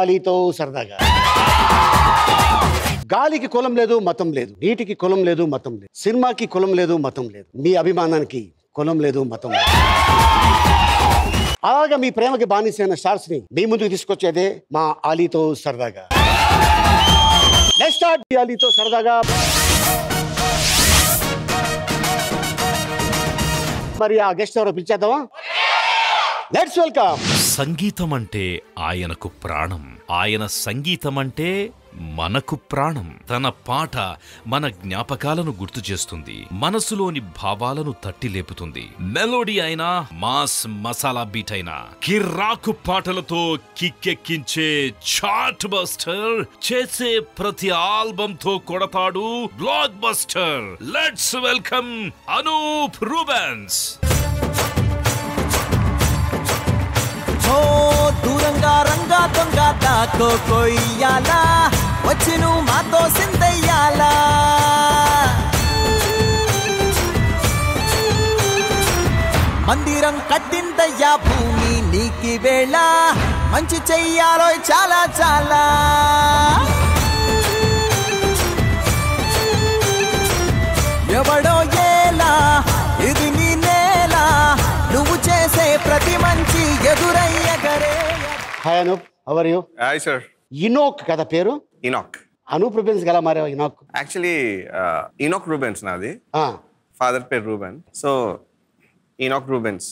అలీతో సరదాగా. గాలికి కులం లేదు మతం లేదు, నీటికి కులం లేదు మతం లేదు, సినిమాకి కులం లేదు మతం లేదు, మీ అభిమానానికి కులం లేదు మతం లేదు. అలాగా మీ ప్రేమకి బానిసైన స్టార్స్ ని మీ ముందుకు తీసుకొచ్చేదే మా అలీతో సరదాగా. నెక్స్ట్ స్టార్ట్ మీ అలీతో సరదాగా. మరి ఆ గెస్ట్ ఎవరో పిలిచేద్దామా? Let's welcome. సంగీతం అంటే ఆయనకు ప్రాణం, ఆయన సంగీతం అంటే మనకు ప్రాణం. తన పాట మన జ్ఞాపకాలను గుర్తు చేస్తుంది, మనసులోని భావాలను తట్టి లేపుతుంది. మెలోడీ అయినా మాస్ మసాలా బీట్ అయినా కిర్రాకు పాటలతో కిక్కెక్కించే చార్ట్ బస్టర్, చేసే ప్రతి ఆల్బమ్ తో కొడతాడు blockbuster. Let's welcome Anoop Rubens. దూరంగా రంగా దొంగ దాకో కొయ్యాలా వచ్చిను మాతో సిందయ్యాలా. మందిరం కట్టిందయ్యా భూమి నీకి వేళ, మంచి చెయ్యాలో చాలా చాలా. ఎవడో ఏలా ఇది నీ నేల, నువ్వు చేసే ప్రతి మంచి ఎదురయ్య గరే. Hi Anoop, how are you? Hi sir. Enoch కదా పేరు? ఇనోక్. అనూప్ రూబెన్స్ గల మారే ఇనోక్. యాక్చువల్లీ ఇనోక్ రూబెన్స్ నాది, ఫాదర్ పేరు రూబెన్, సో ఇనోక్ రూబెన్స్.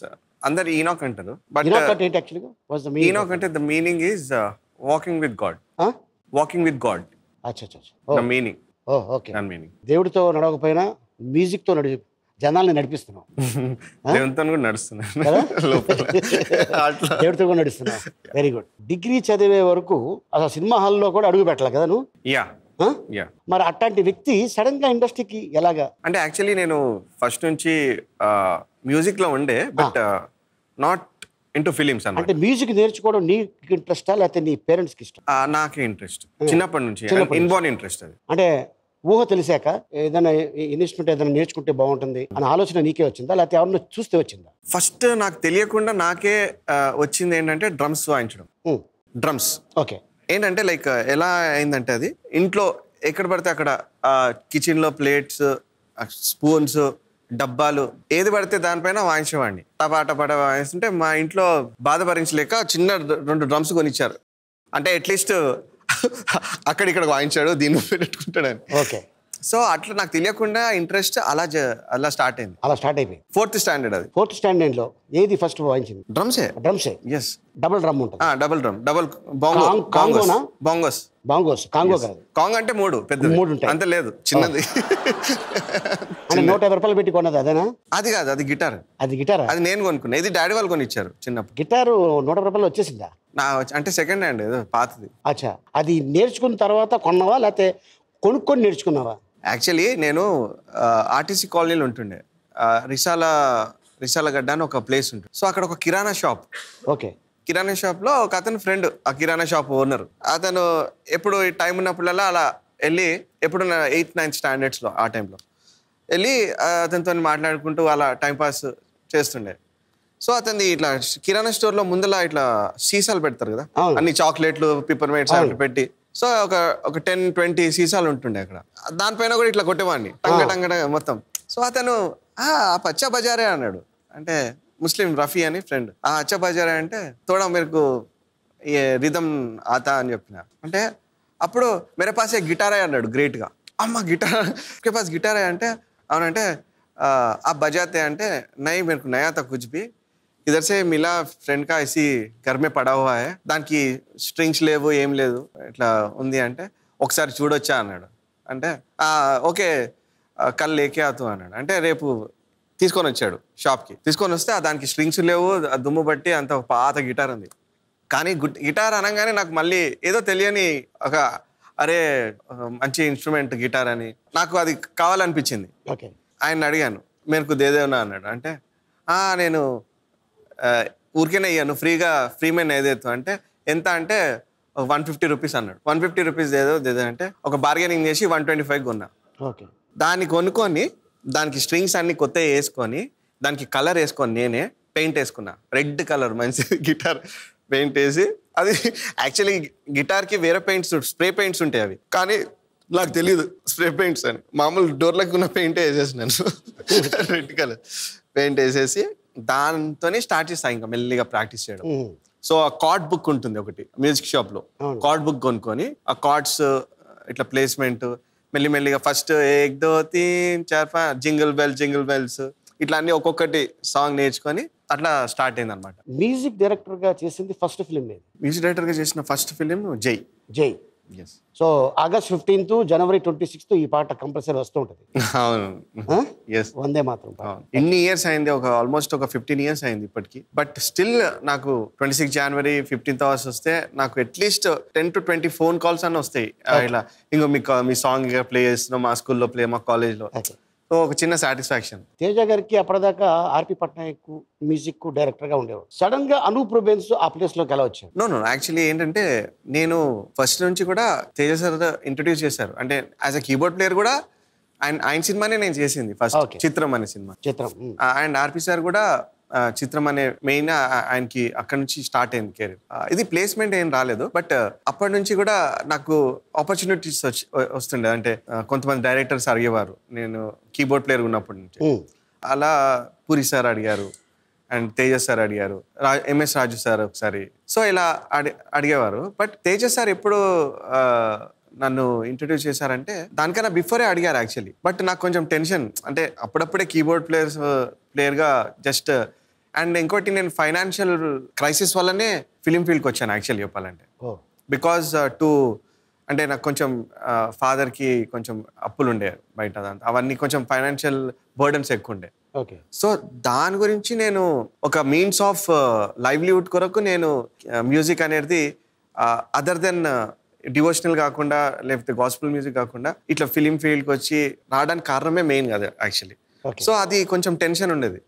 అందరు ఇనోక్ అంటారు, బట్ ఇనోక్ అంటే actually was the meaning. Enoch అంటే the meaning is walking with God. Walking with God. అచ్చా అచ్చా, the meaning. Oh okay, the meaning. దేవుడితో నడవకపోయినా మ్యూజిక్ తో నడిచి జనాల్ని నడిపిస్తున్నాం. దేవుడితో కూడా నడుస్తున్నా. Very good. డిగ్రీ చదివే వరకు అసలు సినిమా హాల్లో కూడా అడుగు పెట్టాలి కదా నువ్వు? Yeah yeah. మరి అట్లాంటి వ్యక్తి సడన్ గా ఇండస్ట్రీకి ఎలాగా? అంటే యాక్చువల్లీ నేను ఫస్ట్ నుంచి మ్యూజిక్ లో ఉండే, బట్ నాట్ ఇంటూ ఫిలిమ్స్ అన్నమాట. అంటే మ్యూజిక్ నేర్చుకోవడం నీకు ఇంట్రెస్ట్ లేకపోతే నీ పేరెంట్స్ కి ఇష్టం? నాకే ఇంట్రెస్ట్ చిన్నప్పటి నుంచి, ఇన్బోర్న్ ఇంట్రెస్ట్. అది అంటే ఊహ తెలిసాక ఏదైనా ఇన్స్ట్రుమెంట్ ఏదైనా నేర్చుకుంటే బాగుంటుంది అనే ఆలోచన నీకే వచ్చిందా లేకపోతే ఎవరిని చూస్తే వచ్చిందా? ఫస్ట్ నాకు తెలియకుండా నాకే వచ్చింది ఏంటంటే డ్రమ్స్ వాయించడం. Drums okay. ఏంటంటే లైక్ ఎలా అయిందంటే అది ఇంట్లో ఎక్కడ పడితే అక్కడ కిచెన్లో ప్లేట్స్, స్పూన్స్, డబ్బాలు ఏది పడితే దానిపైన వాయించేవాడిని. టపా టపా టపా వాయిస్తుంటే మా ఇంట్లో బాధ భరించలేక చిన్న 2 డ్రమ్స్ కొనిచ్చారు. అంటే అట్లీస్ట్ అక్కడిక్కడ వాయించాడు, దీన్ని పెట్టుకుంటాడని. ఓకే, సో అట్లా నాకు తెలియకుండా ఇంట్రెస్ట్ అలా స్టార్ట్ అయింది. అలా స్టార్ట్ అయిపోయింది 4th స్టాండర్డ్. అది 4th స్టాండర్డ్ లో ఏది ఫస్ట్ వాయించింది? డ్రమ్సే. డ్రమ్సే, ఎస్. డబుల్ డ్రమ్ ఉంటుంది. Double drum, double bongo. కాంగోనా? బాంగోస్. బాంగోస్, కాంగో కాదు. కాంగ్ అంటే 3 పెద్దది, 3 ఉంటాయి. అంత లేదు, చిన్నది. అంటే 150 రూపాయలు పెట్టి కొన్నది అదేనా? అది కాదు, అది గిటార్. అది గిటార్, అది నేను కొనుక్కున్నా. ఇది డాడీ వాళ్ళు కొని ఇచ్చారు చిన్నప్పుడు. గిటారు 150 రూపాయలు వచ్చేసిందా? అంటే 2nd హ్యాండ్, ఏదో పాతది. అచ్చా, అది నేర్చుకున్న తర్వాత కొన్నావా లేకపోతే కొనుక్కొని నేర్చుకున్నావా? యాక్చువల్లీ నేను ఆర్టీసీ కాలనీలో ఉంటుండే, రిసాలగడ్డ అని ఒక ప్లేస్ ఉంటుంది. సో అక్కడ ఒక కిరాణా షాప్. ఓకే, కిరాణా షాప్లో ఒక అతను ఫ్రెండ్, ఆ కిరాణా షాప్ ఓనర్. అతను ఎప్పుడు టైం ఉన్నప్పుడల్లా అలా వెళ్ళి, ఎప్పుడు 8th 9th స్టాండర్డ్స్లో ఆ టైంలో వెళ్ళి అతనితో మాట్లాడుకుంటూ అలా టైంపాస్ చేస్తుండే. సో అతన్ని ఇట్లా కిరాణా స్టోర్లో ముందలా ఇట్లా సీసాలు పెడతారు కదా, అన్ని చాక్లెట్లు, పిపర్మెంట్స్ అవి పెట్టి. సో ఒక 10-20 సీసాలు ఉంటుండే అక్కడ. దానిపైన కూడా ఇట్లా కొట్టేవాడిని టంగ టంగ మొత్తం. సో అతను అచ్చా బజారే అన్నాడు. అంటే ముస్లిం రఫీ అని ఫ్రెండ్. అచ్చా బజారే అంటే తోడా మీరు ఏ రిథమ్ ఆతా అని చెప్పిన. అంటే అప్పుడు మేరే పాసే గిటారే అన్నాడు గ్రేట్గా. అమ్మ గిటార్ కే పాస్ గిటారే అంటే అవునంటే ఆ బజాతే అంటే నై మీరు నయాత కుచ్ బి इधर से मिला फ्रेंड का ऐसी घर में पड़ा हुआ है దానికి స్ట్రింగ్స్ లేవు ఏం లేదు ఇట్లా ఉంది అంటే ఒకసారి చూడొచ్చా అన్నాడు. అంటే ఓకే కల్ లేకే అవుతూ అన్నాడు. అంటే రేపు తీసుకొని వచ్చాడు షాప్కి. తీసుకొని వస్తే దానికి స్ట్రింగ్స్ లేవు, దుమ్ము బట్టి అంత పాత గిటార్ ఉంది. కానీ గిటార్ అనగానే నాకు మళ్ళీ ఏదో తెలియని ఒక అరే మంచి ఇన్స్ట్రుమెంట్ గిటార్ అని నాకు అది కావాలనిపించింది. ఆయన అడిగాను మీరు దేదేవనా అన్నాడు. అంటే నేను ఊరికేనే అయ్యాను ఫ్రీగా, ఫ్రీ మెయిన్ ఏదేతో అంటే ఎంత అంటే 150 రూపీస్ అన్నాడు. 150 రూపీస్ ఏదో అంటే ఒక బార్గెనింగ్ చేసి 125 కొన్నా. ఓకే, దాన్ని కొనుక్కొని దానికి స్ట్రింగ్స్ అన్ని కొత్త వేసుకొని దానికి కలర్ వేసుకొని నేనే పెయింట్ వేసుకున్నా రెడ్ కలర్ మంచి గిటార్. పెయింట్ వేసి అది యాక్చువల్లీ గిటార్కి వేరే పెయింట్స్ స్ప్రే పెయింట్స్ ఉంటాయి అవి కానీ నాకు తెలియదు స్ప్రే పెయింట్స్ అని మామూలు డోర్లకు ఉన్న పెయింటే వేసేసినాను రెడ్ కలర్ పెయింట్ వేసేసి దాంతోనే స్టార్ట్ చేస్తాను ఇంకా మెల్లిగా ప్రాక్టీస్ చేయడం సో ఆ కార్డ్ బుక్ ఉంటుంది ఒకటి మ్యూజిక్ షాప్లో కార్డ్ బుక్ కొనుక్కొని ఆ కార్డ్స్ ఇట్లా ప్లేస్మెంట్ మెల్లి మెల్లిగా ఫస్ట్ 1 2 3 4 5 జింగిల్ బెల్స్ ఇట్లా అన్ని ఒక్కొక్కటి సాంగ్ నేర్చుకొని అట్లా స్టార్ట్ అయింది అనమాట మ్యూజిక్ డైరెక్టర్ గా చేసింది ఫస్ట్ ఫిలిం ఏది మ్యూజిక్ డైరెక్టర్ గా చేసిన ఫస్ట్ ఫిలిం జై జై yes సో ఆగస్ట్ 15 జనవరి 26 ఈ పాట కంపల్సరీ వస్తూ ఉంటది అవును yes వందే మాత్రం ఇన్ని ఇయర్స్ అయింది ఒక ఆల్మోస్ట్ ఒక 15 ఇయర్స్ అయింది ఇప్పటికి బట్ స్టిల్ నాకు 26 జనవరి 15th అవర్స్ వస్తే నాకు అట్లీస్ట్ 10 to 20 ఫోన్ కాల్స్ అన్న వస్తాయి ఇలా ఇంకో మీ సాంగ్ ప్లే చేస్తున్నాం మా స్కూల్లో ప్లే మా కాలేజ్లో సో ఒక చిన్న సాటిస్ఫాక్షన్ తేజ గారికి అప్పటిదాకా ఆర్పి పట్నాయక్ మ్యూజిక్ డైరెక్టర్ గా ఉండేవారు సడన్ గా అనూప్ రూబెన్స్ ఆ ప్లేస్ లోకి ఎలా వచ్చారు నో నో యాక్చువల్లీ ఏంటంటే నేను ఫస్ట్ నుంచి కూడా తేజ సార్ ఇంట్రడ్యూస్ చేశారు అంటే యాజ్ అ కీబోర్డ్ ప్లేయర్ కూడా ఆయన సినిమానే నేను చేసింది ఫస్ట్ చిత్రం అనే సినిమా చిత్రం అండ్ ఆర్పి సార్ కూడా చిత్రం అనే మెయిన్ ఆయనకి అక్కడ నుంచి స్టార్ట్ అయింది కెరీర్ ఇది ప్లేస్మెంట్ ఏం రాలేదు బట్ అప్పటి నుంచి కూడా నాకు ఆపర్చునిటీస్ వస్తుండే అంటే కొంతమంది డైరెక్టర్స్ అడిగేవారు నేను కీబోర్డ్ ప్లేయర్ ఉన్నప్పటి నుంచి అలా పూరి సార్ అడిగారు అండ్ తేజ సార్ అడిగారు ఎంఎస్ రాజు సార్ ఒకసారి సో ఇలా అడిగేవారు బట్ తేజ సార్ ఎప్పుడు నన్ను ఇంట్రడ్యూస్ చేశారంటే దానికన్నా బిఫోరే అడిగారు యాక్చువల్లీ బట్ నాకు కొంచెం టెన్షన్ అంటే అప్పుడప్పుడే కీబోర్డ్ ప్లేయర్గా జస్ట్ అండ్ ఇంకోటి నేను ఫైనాన్షియల్ క్రైసిస్ వల్లనే ఫిలిం ఫీల్డ్కి వచ్చాను యాక్చువల్లీ చెప్పాలంటే బికాజ్ టు అంటే నాకు కొంచెం ఫాదర్కి కొంచెం అప్పులు ఉండే బయట అవన్నీ కొంచెం ఫైనాన్షియల్ బర్డన్స్ ఎక్కువ ఉండే సో దాని గురించి నేను ఒక మీన్స్ ఆఫ్ లైవ్లీవుడ్ కొరకు నేను మ్యూజిక్ అనేది అదర్ దెన్ డివోషనల్ కాకుండా లేకపోతే గాస్పుల్ మ్యూజిక్ కాకుండా ఇట్లా ఫిలిం ఫీల్డ్కి వచ్చి రావడానికి కారణమే మెయిన్ కదా యాక్చువల్లీ సో అది కొంచెం టెన్షన్ ఉండేది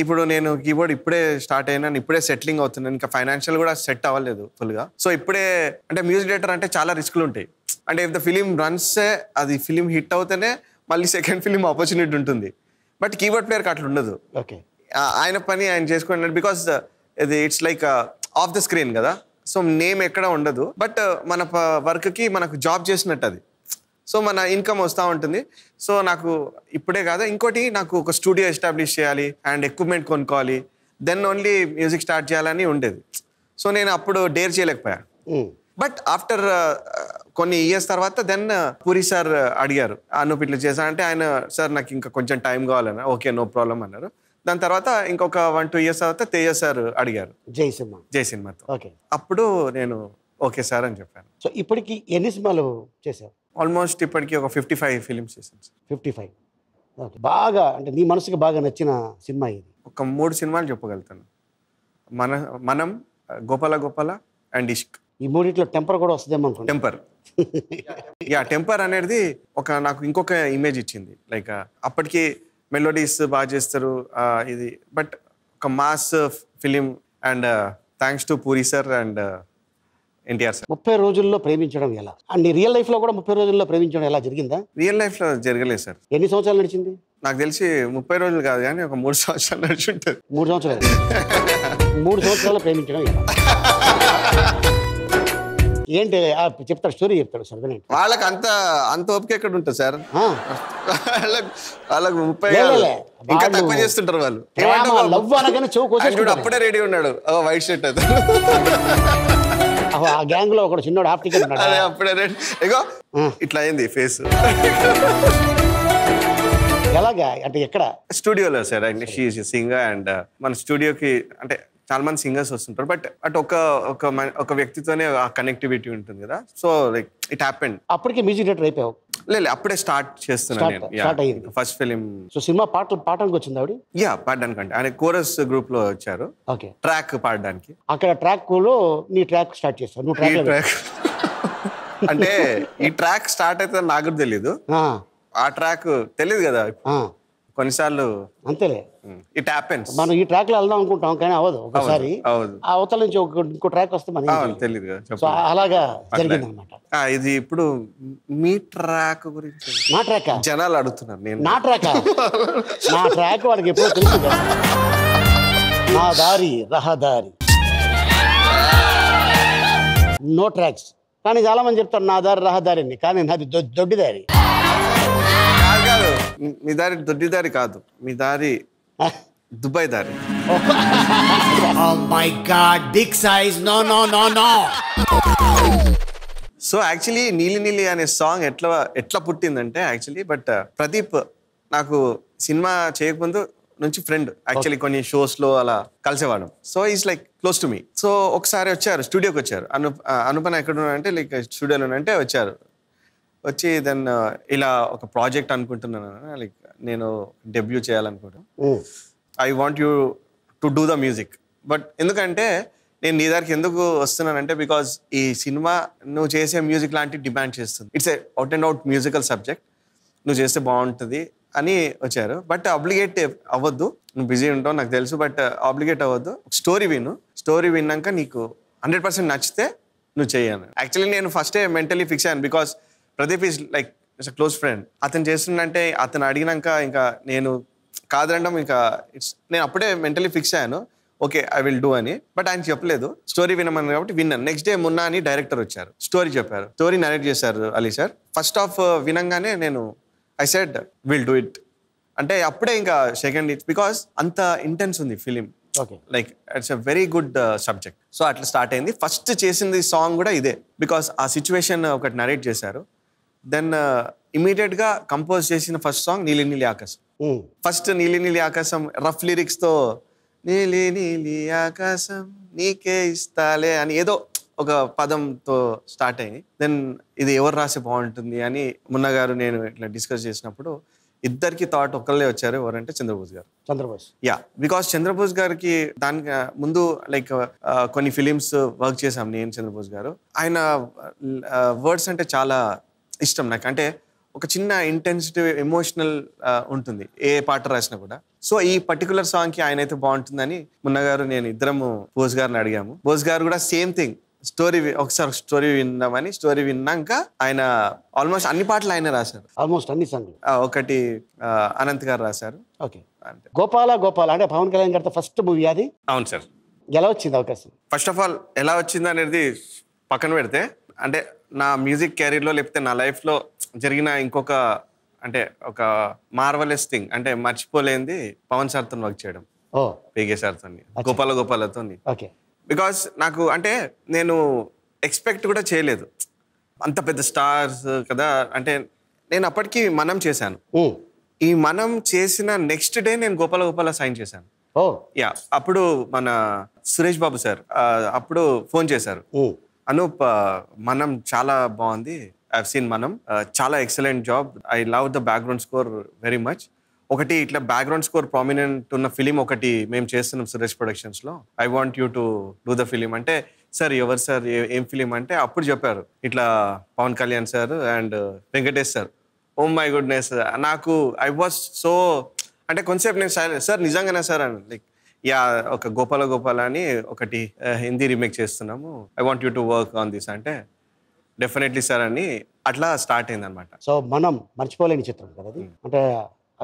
ఇప్పుడు నేను కీబోర్డ్ ఇప్పుడే స్టార్ట్ అయినా ఇప్పుడే సెటిలింగ్ అవుతున్నాను ఇంకా ఫైనాన్షియల్ కూడా సెట్ అవ్వలేదు ఫుల్గా సో ఇప్పుడే అంటే మ్యూజిక్ డైరెక్టర్ అంటే చాలా రిస్క్లు ఉంటాయి అంటే ఇఫ్ ద ఫిలిం రన్స్ అది ఫిలిం హిట్ అవుతేనే మళ్ళీ సెకండ్ ఫిలిం ఆపర్చునిటీ ఉంటుంది బట్ కీబోర్డ్ ప్లేయర్కి అట్లా ఉండదు ఆయన పని ఆయన చేసుకోండి బికాస్ ఇది it's like off the screen కదా సో నేమ్ ఎక్కడ ఉండదు బట్ మన వర్క్కి మనకు జాబ్ చేసినట్టు అది సో మన ఇన్కమ్ వస్తూ ఉంటుంది సో నాకు ఇప్పుడే కాదు ఇంకోటి నాకు ఒక స్టూడియో ఎస్టాబ్లిష్ చేయాలి అండ్ ఎక్విప్మెంట్ కొనుక్కోవాలి దెన్ ఓన్లీ మ్యూజిక్ స్టార్ట్ చేయాలని ఉండేది సో నేను అప్పుడు డేర్ చేయలేకపోయా బట్ ఆఫ్టర్ కొన్ని ఇయర్స్ తర్వాత దెన్ పూరి సార్ అడిగారు అనూప్ ఇట్లా చేశా అంటే ఆయన సార్ నాకు ఇంకా కొంచెం టైం కావాలన్నా ఓకే నో ప్రాబ్లం అన్నారు దాని తర్వాత ఇంకొక 1-2 ఇయర్స్ తర్వాత తేజ సార్ అడిగారు జై సినిమాతో అప్పుడు నేను ఓకే సార్ అని చెప్పాను సో ఇప్పటికి ఎన్ని సినిమాలు చేశారు ఆల్మోస్ట్ ఇప్పటికి ఒక 55 ఫిలిమ్స్ చేశాను సార్ 55 బాగా అంటే నీ మనసుకి బాగా నచ్చిన సినిమా ఇది ఒక 3 సినిమాలు చెప్పగలుగుతాను మనం గోపాల గోపాల అండ్ ఇష్క్ ఈ మూడిట్లో టెంపర్ కూడా వస్తుందేమో అనుకుంటా టెంపర్ అనేది ఒక నాకు ఇంకొక ఇమేజ్ ఇచ్చింది లైక్ అప్పటికి మెలోడీస్ బాగా చేస్తారు ఇది బట్ ఒక mass film and thanks to Puri sir and NTR sir 30 రోజుల్లో ప్రేమించడం ఎలా అండ్ నీ రియల్ లైఫ్లో కూడా 30 రోజుల్లో ప్రేమించడం ఎలా జరిగిందా రియల్ లైఫ్లో జరగలేదు సార్ ఎన్ని సంవత్సరాలు నడిచింది నాకు తెలిసి 30 రోజులు కాదు కానీ ఒక 3 సంవత్సరాలు నడిచి ఉంటుంది 3 సంవత్సరాలు 3 సంవత్సరాలు ప్రేమించడం ఎలా ఏంటి చెప్తారు స్టోరీ చెప్తారు సార్ వాళ్ళకి అంత ఓపిక ఎక్కడ ఉంటుంది సార్ వాళ్ళకి 30 ఇంకా తక్కువ చేస్తుంటారు వాళ్ళు అప్పుడే రెడీ ఉన్నాడు వైట్ షర్ట్ అది గ్యాంగ్ లో ఒక చిన్నోడు హాఫ్ టికెట్ ఉన్నాడు అప్పుడే ఇగో ఇట్లా అయింది ఫేస్ ఎలాగా అంటే ఎక్కడ స్టూడియోలో sir and she is a singer and మన స్టూడియోకి అంటే చాలా మంది సింగర్స్ వస్తుంటారు బట్ అటు ఒక వ్యక్తితోనే ఆ కనెక్టివిటీ ఉంటుంది కదా సో లైక్ ఇట్ హ్యాపెండ్ అప్పటికే మ్యూజిక్ డైరెక్టర్ అయిపోయావు లేదు అప్పుడే స్టార్ట్ చేస్తున్నాను ఫస్ట్ ఫిలిం సో సినిమా పాడడానికి వచ్చింది ఆవిడ యా పాడడానికి అంటే ఆయన కోరస్ గ్రూప్ లో వచ్చారు ట్రాక్ పాడడానికి అక్కడ ట్రాక్ లో నీ ట్రాక్ స్టార్ట్ చేస్తాను అంటే ఈ ట్రాక్ స్టార్ట్ అయితే నాకు తెలీదు ఆ ట్రాక్ తెలీదు కదా కొన్నిసార్లు అంతేలే ఇట్ హ్యాపెన్స్ మనం ఈ ట్రాక్ లో వెళ్దాం అనుకుంటాం కానీ అవదు ఒకసారి అవతల నుంచి ఇంకో ట్రాక్ వస్తే మనకి తెలియదు కదా అలాగా జరిగింది అన్నమాట ఇది ఇప్పుడు మీ ట్రాక్ గురించి నా ట్రాక్ జనాలు అడుగుతున్నారు నేను నా ట్రాక్ వాడికి ఎప్పుడో తెలుసు నా దారి రహదారి no tracks. కానీ చాలా మంది చెప్తారు నా దారి రహదారిని, కానీ నాది దొడ్డి దారి. కాదు మీ దారి దొడ్డి దారి కాదు, మీ దారి దుబాయ్ దారి. Oh my God, big size, no no no no. So actually నీలి నీలి అనే సాంగ్ ఎట్లా పుట్టిందంటే యాక్చువల్లీ బట్ ప్రదీప్ నాకు సినిమా చేయకముందు నుంచి ఫ్రెండ్, యాక్చువల్లీ కొన్ని షోస్ లో అలా కలిసేవాళ్ళం. So is like close to me. So ఒకసారి వచ్చారు స్టూడియోకి, వచ్చారు అనుపన ఎక్కడ అంటే లైక్ స్టూడియోలో అంటే వచ్చారు. వచ్చి దెన్ ఇలా ఒక ప్రాజెక్ట్ అనుకుంటున్నాను, లైక్ నేను డెబ్యూ చేయాలనుకుంటున్నాను, I want you to do the music. But ఎందుకంటే నేను నీ దగ్గరికి ఎందుకు వస్తున్నానంటే బికాజ్ ఈ సినిమా నువ్వు చేసే మ్యూజిక్ లాంటి డిమాండ్ చేస్తుంది, it's a out and out musical subject, నువ్వు చేస్తే బాగుంటుంది అని వచ్చారు. బట్ అబ్లిగేట్ అవ్వద్దు, నువ్వు బిజీ ఉంటావు నాకు తెలుసు, బట్ అబ్లిగేట్ అవ్వద్దు, స్టోరీ విను, స్టోరీ విన్నాక నీకు 100% నచ్చితే నువ్వు చేయను. యాక్చువల్లీ నేను ఫస్టే మెంటలీ ఫిక్స్ అయ్యాను because Pradeep is like it's a close friend. అతను చేస్తుందంటే అతను అడిగినాక ఇంకా నేను కాదనడం ఇంకా ఇట్స్, నేను అప్పుడే మెంటలీ ఫిక్స్ అయ్యాను ఓకే ఐ విల్ డూ అని. బట్ ఆయన చెప్పలేదు, స్టోరీ వినమని కాబట్టి విన్నాను. నెక్స్ట్ డే మున్నా అని డైరెక్టర్ వచ్చారు, స్టోరీ చెప్పారు, స్టోరీ నరేట్ చేశారు అలీ సార్. ఫస్ట్ హాఫ్ వినంగానే నేను I said will do it అంటే అప్పుడే ఇంకా సెకండ్ ఇట్, బికాస్ అంత ఇంటెన్స్ ఉంది film, like it's a very good subject. So అట్లా స్టార్ట్ అయింది. ఫస్ట్ చేసింది సాంగ్ కూడా ఇదే బికాస్ ఆ సిచ్యువేషన్ ఒకటి నరేట్ చేశారు. దెన్ ఇమీడియట్గా కంపోజ్ చేసిన ఫస్ట్ సాంగ్ నీలి నీలి ఆకాశం. ఫస్ట్ నీలి నీలి ఆకాశం రఫ్ లిరిక్స్తో నీలి నీలి ఆకాశం నీకే ఇస్తాలే అని ఏదో ఒక పదంతో స్టార్ట్ అయింది. దెన్ ఇది ఎవరు రాసి బాగుంటుంది అని మున్నా గారు నేను ఇట్లా డిస్కస్ చేసినప్పుడు ఇద్దరికి థాట్ ఒకళ్ళే వచ్చారు. ఎవరంటే చంద్రబోస్ గారు. చంద్రబోస్ యా, బికాస్ చంద్రబోస్ గారికి దానికి ముందు లైక్ కొన్ని ఫిలిమ్స్ వర్క్ చేశాం నేను చంద్రబోస్ గారు. ఆయన వర్డ్స్ అంటే చాలా ఇష్టం నాకు, అంటే ఒక చిన్న ఇంటెన్సిటీ ఎమోషనల్ ఉంటుంది ఏ పాట రాసినా కూడా. సో ఈ పర్టికులర్ సాంగ్కి ఆయన అయితే బాగుంటుందని మున్నా గారు నేను ఇద్దరము బోస్ గారిని అడిగాము. బోస్ గారు కూడా సేమ్ థింగ్, స్టోరీ ఒకసారి స్టోరీ విన్నామని. స్టోరీ విన్నాక ఆయన ఆల్మోస్ట్ అన్ని పాటలు ఆయన రాశారు, ఆల్మోస్ట్ అన్ని సాంగ్లు. ఒకటి అనంత్ గారు రాశారు. ఓకే, అంటే గోపాల గోపాల అంటే పవన్ కళ్యాణ్ గారితో ఫస్ట్ మూవీ అది. అవును సార్. ఎలా వచ్చింది అవకాశం? ఫస్ట్ ఆఫ్ ఆల్ ఎలా వచ్చింది అనేది పక్కన పెడితే, అంటే నా మ్యూజిక్ కెరీర్లో లేకపోతే నా లైఫ్లో జరిగిన ఇంకొక అంటే ఒక మార్వలెస్ థింగ్, అంటే మర్చిపోలేంది పవన్ సార్తో వర్క్ చేయడం, పేగే సార్తో గోపాల గోపాలతో. బికాస్ నాకు అంటే నేను ఎక్స్పెక్ట్ కూడా చేయలేదు అంత పెద్ద స్టార్స్ కదా. అంటే నేను అప్పటికి మనం చేశాను, ఈ మనం చేసిన నెక్స్ట్ డే నేను గోపాల గోపాల సైన్ చేశాను. యా, అప్పుడు మన సురేష్ బాబు సార్ అప్పుడు ఫోన్ చేశారు, అనూప్ మనం చాలా బాగుంది, ఐ హావ్ సీన్ మనం, చాలా excellent job, I love the background score very much. ఒకటి ఇట్లా బ్యాక్గ్రౌండ్ స్కోర్ ప్రామినెంట్ ఉన్న ఫిలిం ఒకటి మేము చేస్తున్నాం సురేష్ ప్రొడక్షన్స్లో, I want you to do the film అంటే, సార్ ఎవరు సార్ ఏం ఫిలిం అంటే అప్పుడు చెప్పారు ఇట్లా Pawan Kalyan sir and Venkatesh sir. Oh my goodness, నాకు ఐ వాజ్ సో అంటే కొంతసేపు నేను సైలెంట్, సార్ నిజంగానే సార్ అని. లైక్ యా, ఒక గోపాల గోపాల అని ఒకటి హిందీ రీమేక్ చేస్తున్నాము, I want you to work on this అంటే డెఫినెట్లీ సార్ అని అట్లా స్టార్ట్ అయింది అనమాట. సో మనం మర్చిపోలేని చిత్రం కదా అది, అంటే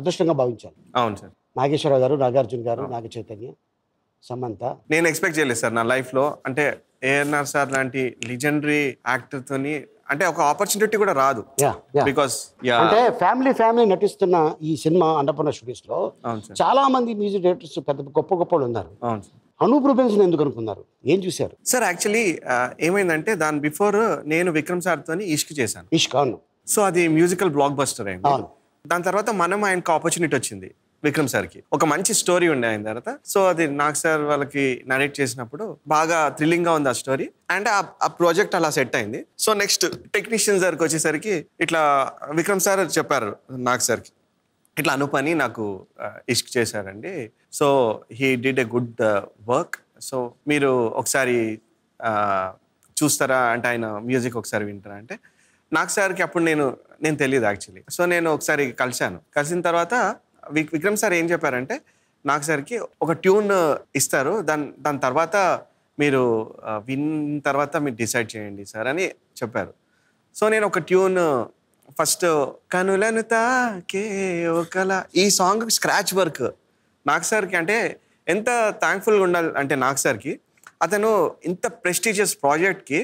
అదృష్టంగా భావించాలి. అవును సార్. నాగేశ్వరరావు గారు, నాగార్జున గారు, నాగ చైతన్య, సమంత. నేను ఎక్స్పెక్ట్ చేయలేదు సార్ నా లైఫ్లో, అంటే ఏఎన్ఆర్ సార్ లాంటి లెజెండరీ యాక్టర్తో అంటే ఒక ఆపర్చునిటీ కూడా రాదు. బికాస్ అంటే ఫ్యామిలీ ఫ్యామిలీ నటిస్తున్న ఈ సినిమా అన్నపూర్ణ స్టూడియోస్ లో చాలా మంది మ్యూజిక్ డైరెక్టర్స్ పెద్ద గొప్ప గొప్ప వాళ్ళు ఉన్నారు. అనూప్ రూబెన్స్ ఎందుకు అనుకున్నారు, ఏం చూశారు? సార్ యాక్చువల్లీ ఏమైందంటే దాని బిఫోర్ నేను విక్రమ్ సార్ తోని ఇష్క్ చేశాను. ఇష్క్, అవును. సో అది మ్యూజికల్ బ్లాక్ బస్టర్ అయింది. దాని తర్వాత మనం ఆయనకు ఆపర్చునిటీ వచ్చింది విక్రమ్ సార్కి, ఒక మంచి స్టోరీ ఉండే ఆయన తర్వాత. సో అది నాగ్ సార్ వాళ్ళకి నరేట్ చేసినప్పుడు బాగా థ్రిల్లింగ్గా ఉంది ఆ స్టోరీ అండ్ ఆ ప్రాజెక్ట్ అలా సెట్ అయింది. సో నెక్స్ట్ టెక్నీషియన్స్ దగ్గరికి వచ్చేసరికి ఇట్లా విక్రమ్ సార్ చెప్పారు నాగ్ సార్కి, ఇట్లా అనూప్ అని నాకు ఇష్క్ చేశారండి, so he did a good work, so మీరు ఒకసారి చూస్తారా అంటే ఆయన మ్యూజిక్ ఒకసారి వింటారా అంటే నాగ్ సార్కి అప్పుడు నేను తెలియదు యాక్చువల్లీ. సో నేను ఒకసారి కలిశాను, కలిసిన తర్వాత విక్రమ్ సార్ ఏం చెప్పారంటే నాగ్ సార్కి ఒక ట్యూన్ ఇస్తారు, దాని తర్వాత మీరు విన్న తర్వాత మీరు డిసైడ్ చేయండి సార్ అని చెప్పారు. సో నేను ఒక ట్యూన్ ఫస్ట్ కనులను తాకే ఒకలా ఈ సాంగ్ స్క్రాచ్ వర్క్ నాగ్ సార్కి, అంటే ఎంత థ్యాంక్ఫుల్గా ఉండాలి అంటే నాగ్ సార్కి, అతను ఇంత ప్రెస్టీజియస్ ప్రాజెక్ట్కి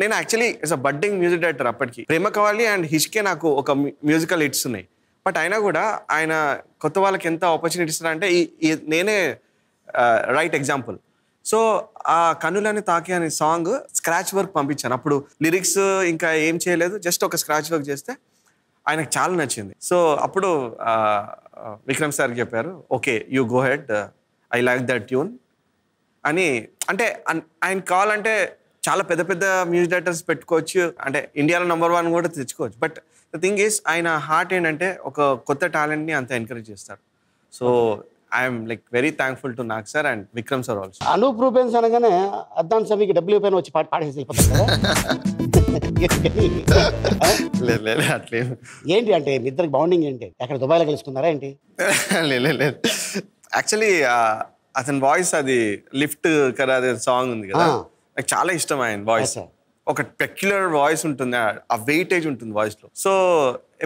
నేను actually as a budding music director అప్పటికి ప్రేమ కావాలి అండ్ హిష్కే నాకు ఒక మ్యూజికల్ హిట్స్ ఉన్నాయి. బట్ అయినా కూడా ఆయన కొత్త వాళ్ళకి ఎంత ఆపర్చునిటీస్ అంటే నేనే రైట్ ఎగ్జాంపుల్. సో ఆ కన్నులని తాకి అనే సాంగ్ స్క్రాచ్ వర్క్ పంపించాను. అప్పుడు లిరిక్స్ ఇంకా ఏం చేయలేదు, జస్ట్ ఒక స్క్రాచ్ వర్క్ చేస్తే ఆయనకు చాలా నచ్చింది. సో అప్పుడు విక్రమ్ సార్ చెప్పారు, okay you go ahead, I like that tune అని. అంటే ఆయన కావాలంటే చాలా పెద్ద పెద్ద మ్యూజిక్ డైరెక్టర్స్ పెట్టుకోవచ్చు, అంటే ఇండియాలో #1 కూడా తెచ్చుకోవచ్చు. బట్ ద థింగ్ ఈస్ ఆయన హార్ట్ ఏంటంటే ఒక కొత్త టాలెంట్ని అంత ఎంకరేజ్ చేస్తారు. So I'm like very thankful to Nag sir and Vikram sir also. Anup Rubens అనగానే అద్నాన్ సార్కి డబ్ల్యూ పైన వచ్చి పాడేసిపోతారు కదా, అట్లే ఏంటి అంటే మీ ఇద్దరికి బౌండింగ్ ఏంటి? అక్కడ దుబాయ్లో కలుసుకున్నారా ఏంటి? లేదు యాక్చువల్లీ అతని వాయిస్, అది లిఫ్ట్ కదా, అదే సాంగ్ ఉంది కదా, నాకు చాలా ఇష్టం ఆయన వాయిస్. ఒక పెక్యులర్ వాయిస్ ఉంటుంది, ఆ వెయిటేజ్ ఉంటుంది వాయిస్లో. సో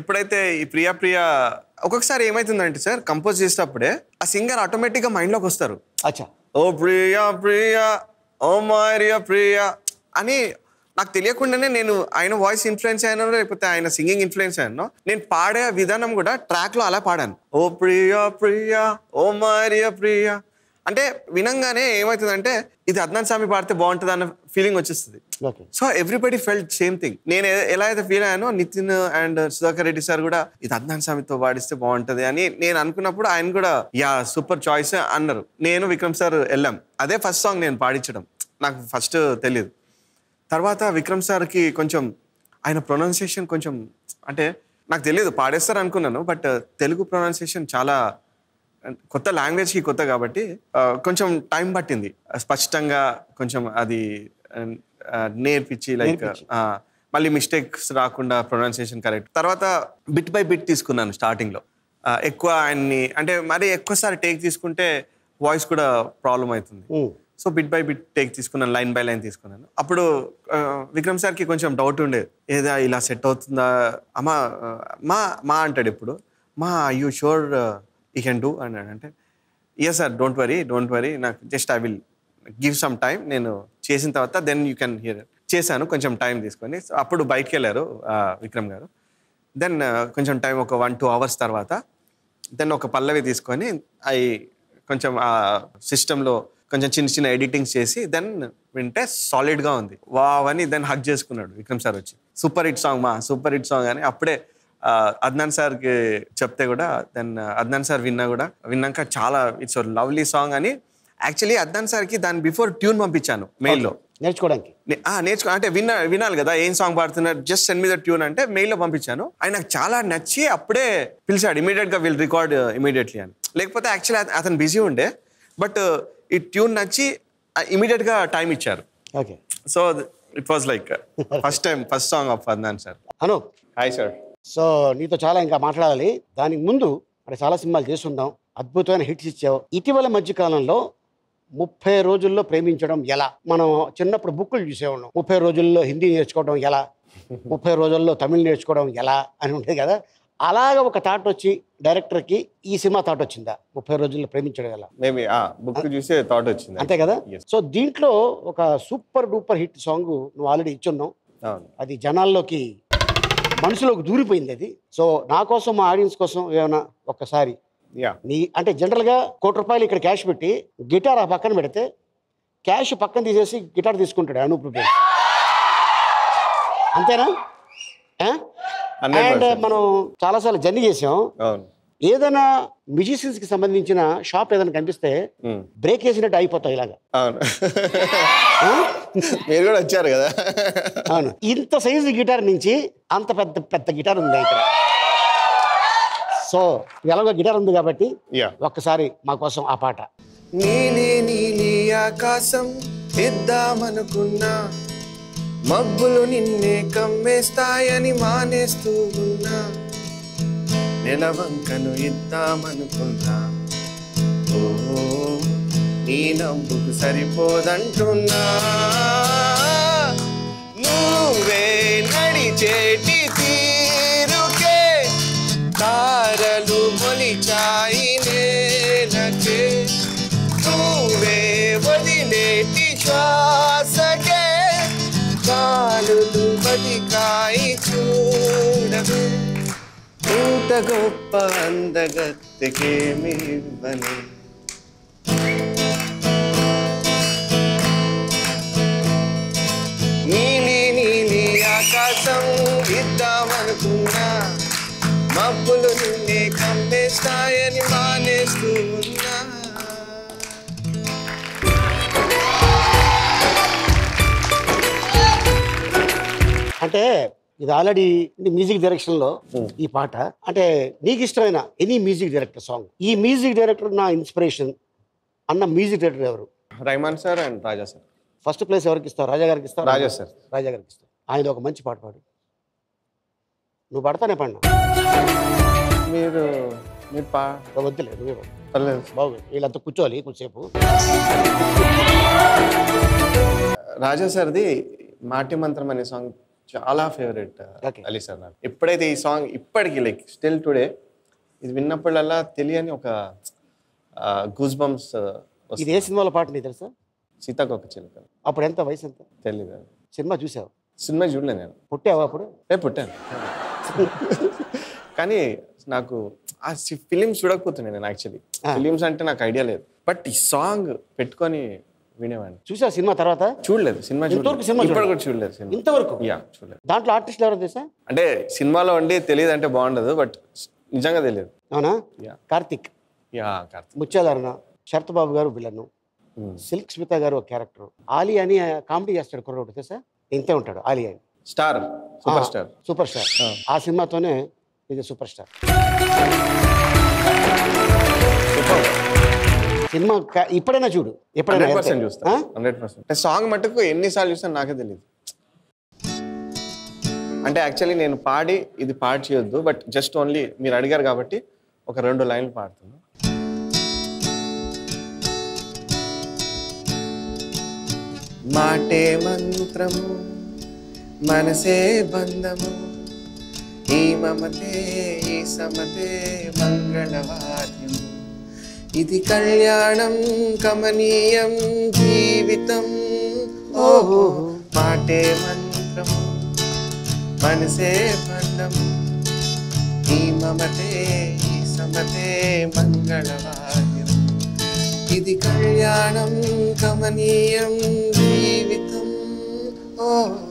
ఎప్పుడైతే ఈ ప్రియా ఒక్కొక్కసారి ఏమైతుందంటే సార్, కంపోజ్ చేసేటప్పుడే ఆ సింగర్ ఆటోమేటిక్గా మైండ్లోకి వస్తారు. అచ్చా, ఓ ప్రియా ప్రియా, ఓ మారియా ప్రియా అని. నాకు తెలియకుండానే నేను ఆయన వాయిస్ ఇన్ఫ్లుయెన్స్ అయినా లేకపోతే ఆయన సింగింగ్ ఇన్ఫ్లుయెన్స్ అయినా నేను పాడే విధానం కూడా ట్రాక్లో అలా పాడాను, ఓ ప్రియా ప్రియా, ఓ మారియా ప్రియా అంటే. వినంగానే ఏమవుతుందంటే ఇది అద్నాన్ సామి పాడితే బాగుంటుంది అన్న ఫీలింగ్ వచ్చేస్తుంది. So everybody felt same thing. నేను ఎలా అయితే ఫీల్ అయ్యానో నితిన్ అండ్ సుధాకర్ రెడ్డి సార్ కూడా ఇది అద్నాన్ సామితో పాడిస్తే బాగుంటుంది అని నేను అనుకున్నప్పుడు ఆయన కూడా యా సూపర్ చాయిస్ అన్నారు. నేను విక్రమ్ సార్ వెళ్ళాం, అదే ఫస్ట్ సాంగ్ నేను పాడించడం. నాకు ఫస్ట్ తెలియదు, తర్వాత విక్రమ్ సార్కి కొంచెం ఆయన ప్రొనౌన్సియేషన్ కొంచెం, అంటే నాకు తెలియదు పాడేస్తారు అనుకున్నాను, బట్ తెలుగు ప్రొనౌన్సియేషన్ చాలా కొత్త, లాంగ్వేజ్కి కొత్త కాబట్టి కొంచెం టైం పట్టింది స్పష్టంగా కొంచెం అది నేర్పించి, లైక్ మళ్ళీ మిస్టేక్స్ రాకుండా ప్రొనౌన్సియేషన్ కరెక్ట్. తర్వాత బిట్ బై బిట్ తీసుకున్నాను స్టార్టింగ్లో. ఎక్కువ ఆయన్ని అంటే మరీ ఎక్కువసారి టేక్ తీసుకుంటే వాయిస్ కూడా ప్రాబ్లం అవుతుంది. So bit by bit take తీసుకున్నాను, లైన్ బై లైన్ తీసుకున్నాను. అప్పుడు విక్రమ్ సార్కి కొంచెం డౌట్ ఉండేది, ఏదా ఇలా సెట్ అవుతుందా, అమ్మా మా మా అంటాడు ఎప్పుడు, మా you sure you can do అన్నాడు. అంటే ఎస్ సార్, డోంట్ వరీ నాకు just I will give some time, నేను చేసిన తర్వాత దెన్ యూ కెన్ హియర్. చేశాను కొంచెం టైం తీసుకొని. అప్పుడు బయటకు వెళ్ళారు విక్రమ్ గారు. దెన్ కొంచెం టైం, ఒక 1-2 hours తర్వాత దెన్ ఒక పల్లవి తీసుకొని అవి కొంచెం ఆ సిస్టంలో కొంచెం చిన్న చిన్న ఎడిటింగ్స్ చేసి దెన్ వింటే సాలిడ్గా ఉంది వావ్ అని. దెన్ హగ్ చేసుకున్నాడు విక్రమ్ సార్ వచ్చి, సూపర్ హిట్ సాంగ్ మా, సూపర్ హిట్ సాంగ్ అని. అప్పుడే అద్నాన్ సార్కి చెప్తే కూడా దెన్ అద్నాన్ సార్ విన్నాక చాలా ఇట్స్ లవ్లీ సాంగ్ అని. యాక్చువల్లీ అద్నాన్ సార్కి దాని బిఫోర్ ట్యూన్ పంపించాను మెయిల్లో నేర్చుకోవడానికి, అంటే వినాలి కదా ఏం సాంగ్ పాడుతున్నారు, just send me the tune అంటే మెయిల్లో పంపించాను. ఆయనకు చాలా నచ్చి అప్పుడే పిలిచాడు ఇమీడియట్గా, విల్ రికార్డ్ ఇమీడియట్లీ అని. లేకపోతే యాక్చువల్లీ అతను బిజీ ఉండే, బట్ ఈ ట్యూన్ నచ్చి ఇమీడియట్గా టైం ఇచ్చారు. Okay, so it was like first song of Adnan sir. Hello hi sir. So నీతో చాలా ఇంకా మాట్లాడాలి, దానికి ముందు అంటే చాలా సినిమాలు చేస్తున్నాం, అద్భుతమైన హిట్స్ ఇచ్చావు. ఇటీవల మధ్యకాలంలో 30 రోజుల్లో ప్రేమించడం ఎలా, మనం చిన్నప్పుడు బుక్కులు చూసేవాళ్ళం, 30 రోజుల్లో హిందీ నేర్చుకోవడం ఎలా, 30 రోజుల్లో తమిళ్ నేర్చుకోవడం ఎలా అని ఉండేది కదా. అలాగ ఒక థాట్ వచ్చి డైరెక్టర్కి ఈ సినిమా థాట్ వచ్చిందా, 30 రోజుల్లో ప్రేమించడం ఎలా? మేబీ బుక్ చూసే థాట్ వచ్చింది అంతే కదా. సో దీంట్లో ఒక సూపర్ డూపర్ హిట్ సాంగ్ నువ్వు ఆల్రెడీ ఇచ్చున్నావు, అది జనాల్లోకి మనసులోకి దూరిపోయింది అది. సో నా కోసం, మా ఆడియన్స్ కోసం ఏమైనా ఒక్కసారి నీ, అంటే జనరల్గా ₹1,00,00,000 ఇక్కడ క్యాష్ పెట్టి గిటార్ ఆ పక్కన పెడితే క్యాష్ పక్కన తీసేసి గిటార్ తీసుకుంటాడు అనూప్ రూబెన్స్, అంతేనా? అండ్ మనం చాలాసార్లు జర్నీ చేసాం, ఏదైనా మ్యూజిషియన్స్ కి సంబంధించిన షాప్ ఏదైనా కనిపిస్తే బ్రేక్ వేసినట్టు అయిపోతాం ఇలాగా. మీరు కూడా వచ్చారు కదా. అవును, ఇంత సైజు గిటార్ నుంచి అంత పెద్ద పెద్ద గిటార్ ఉంది ఇక్కడ. సో ఎలాగో గిటార్ ఉంది కాబట్టి ఒక్కసారి మా కోసం ఆ పాట. నీలి నీలి ఆకాశం ఇద్దామనుకున్నా, మబ్బులు నిన్నే కమ్మేస్తాయని మానేస్తూ ఉన్నా, నెలవంకను ఇద్దామనుకున్నా, నీ నవ్వుకు సరిపోదంటున్నా, నువ్వే నడిచేటి తీరుకే తారలు మొలిచాయి నేలకే, నువ్వే వదిలేటి శ్వాసకే కాల పెద్ద గొప్ప అందగత్తెకేమి ఇవ్వను. నీలి నీలి ఆకాశం ఇద్దామనుకున్నా మబ్బులు నిన్నే కమ్మేస్తాయని మానేస్తూ ఉన్నా. అంటే ఇది ఆల్రెడీ మ్యూజిక్ డైరెక్షన్ లో ఈ పాట అంటే నీకు ఇష్టమైన ఎనీ మ్యూజిక్ డైరెక్టర్ సాంగ్. ఈ మ్యూజిక్ డైరెక్టర్ నా ఇన్స్పిరేషన్ అన్న మ్యూజిక్ డైరెక్టర్ ఎవరు? Rahman sir and Raja sir. First place ఎవరికి ఇస్తారు? రాజా గారికి ఇస్తారు. రాజా సార్, రాజా గారికి ఇస్తారు. ఆయన ఒక మంచి పాట పాడు. నువ్వు పాడతానే పాడినా మీరు వద్దులేదు బాగుంది. వీళ్ళంతా కూర్చోవాలి కొంచెంసేపు. రాజా సార్ది మాటి మంత్రం అనే సాంగ్ చాలా ఫేవరెట్ అలీ సార్ నాకు. ఎప్పుడైతే ఈ సాంగ్ ఇప్పటికీ లైక్ స్టిల్ టుడే ఇది విన్నప్పుడల్లా తెలియని ఒక గూస్ బంప్స్. ఇది ఏ సినిమాలో పాట నీకు తెలుసా? సీతాకొక చిలుక. అప్పుడు ఎంత వయసు? ఎంత తెలియదు. సినిమా చూసావు? సినిమా చూడలే నేను. పుట్టావా అప్పుడు? పుట్టాను కానీ నాకు ఆ ఫిలిమ్స్ చూడకపోతున్నాను నేను. యాక్చువల్లీ ఫిలిమ్స్ అంటే నాకు ఐడియా లేదు, బట్ ఈ సాంగ్ పెట్టుకొని వినేవాడిని. చూసా సినిమా తర్వాత? చూడలేదు సినిమా. చూడలేదు. దాంట్లో ఆర్టిస్ట్ ఎవరు తెలుసా? అంటే సినిమాలో ఉండి తెలియదు అంటే బాగుండదు, బట్ నిజంగా తెలియదు. అవునా? కార్తిక్, ముత్యాలరణ, శరత్ బాబు గారు విలన్, సిల్క్ స్మిత గారు ఒక క్యారెక్టర్, ఆలీ అని కామెడీ చేస్తాడు కుర్రోడు తెలుసా, ఇంతే ఉంటాడు ఆలీ అని. Star, super star. Super star ఆ సినిమాతోనే ఇది సూపర్ స్టార్ సినిమా. ఇప్పుడైనా చూడు, ఎప్పుడైనా చూస్తా 100%. సాంగ్ మటుకు ఎన్నిసార్లు చూస్తాను నాకే తెలియదు. అంటే యాక్చువల్లీ నేను పాడి ఇది పాడు చేయొద్దు, బట్ జస్ట్ ఓన్లీ మీరు అడిగారు కాబట్టి ఒక 2 లైన్లు పాడుతున్నాను. మాటే మంత్రము మనసే బంధము ఈ మమతే ఈ సమతే మంగళవాద్యము ఇది కళ్యాణం కమనీయం జీవితం. ఓహో మాటే మంత్రము మనసే బంధము ఈ మమతే ఈ సమతే మంగళవాద్యం ఇది కళ్యాణం కమనీయం జీవితం. ఓహో.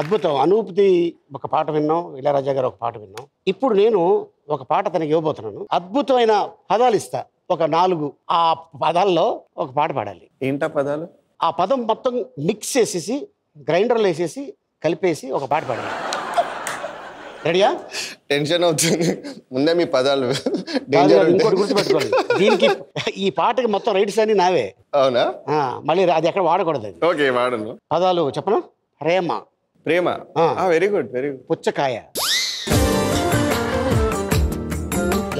అద్భుతం. అనూప్ది ఒక పాట విన్నాం, ఇళయరాజా గారు ఒక పాట విన్నాం. ఇప్పుడు నేను ఒక పాట తనకి ఇవ్వబోతున్నాను. అద్భుతమైన పదాలు ఇస్తా, ఒక 4. ఆ పదాల్లో ఒక పాట పాడాలి. ఏంటా పదాలు? ఆ పదం మొత్తం మిక్స్ చేసేసి గ్రైండర్లో వేసేసి కలిపేసి ఒక పాట పాడాలి. రెడీయా? టెన్షన్ అవుతుంది ముందే మీ పదాలు. ఇంకోటి గుర్తుపెట్టుకోండి, దీనికి ఈ పాటకి మొత్తం రైట్స్ అన్ని నావే. అవునా? మళ్ళీ అది ఎక్కడ వాడకూడదు. ఓకే వాడను. పదాలు చెప్పనా? ప్రేమ. ప్రేమ. Very good very good. పుచ్చకాయ.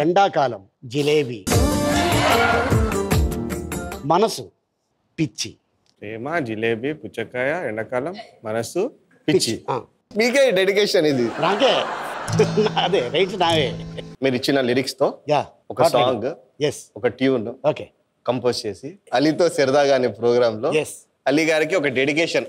ఎండాకాలం. జిలేబీ. మనసు. పిచ్చి. ప్రేమ, జిలేబీ, పుచ్చకాయ, ఎండాకాలం, మనసు, పిచ్చి. మీకే డెడికేషన్ ఇది. నాకే అదే రైట్స్ నావే. మీరు ఇచ్చిన లిరిక్స్ తో ఒక సాంగ్, ఒక ట్యూన్ కంపోజ్ చేసి అలీతో సరదాగా అనే ప్రోగ్రామ్ లో అలీ గారికి ఒక డెడికేషన్.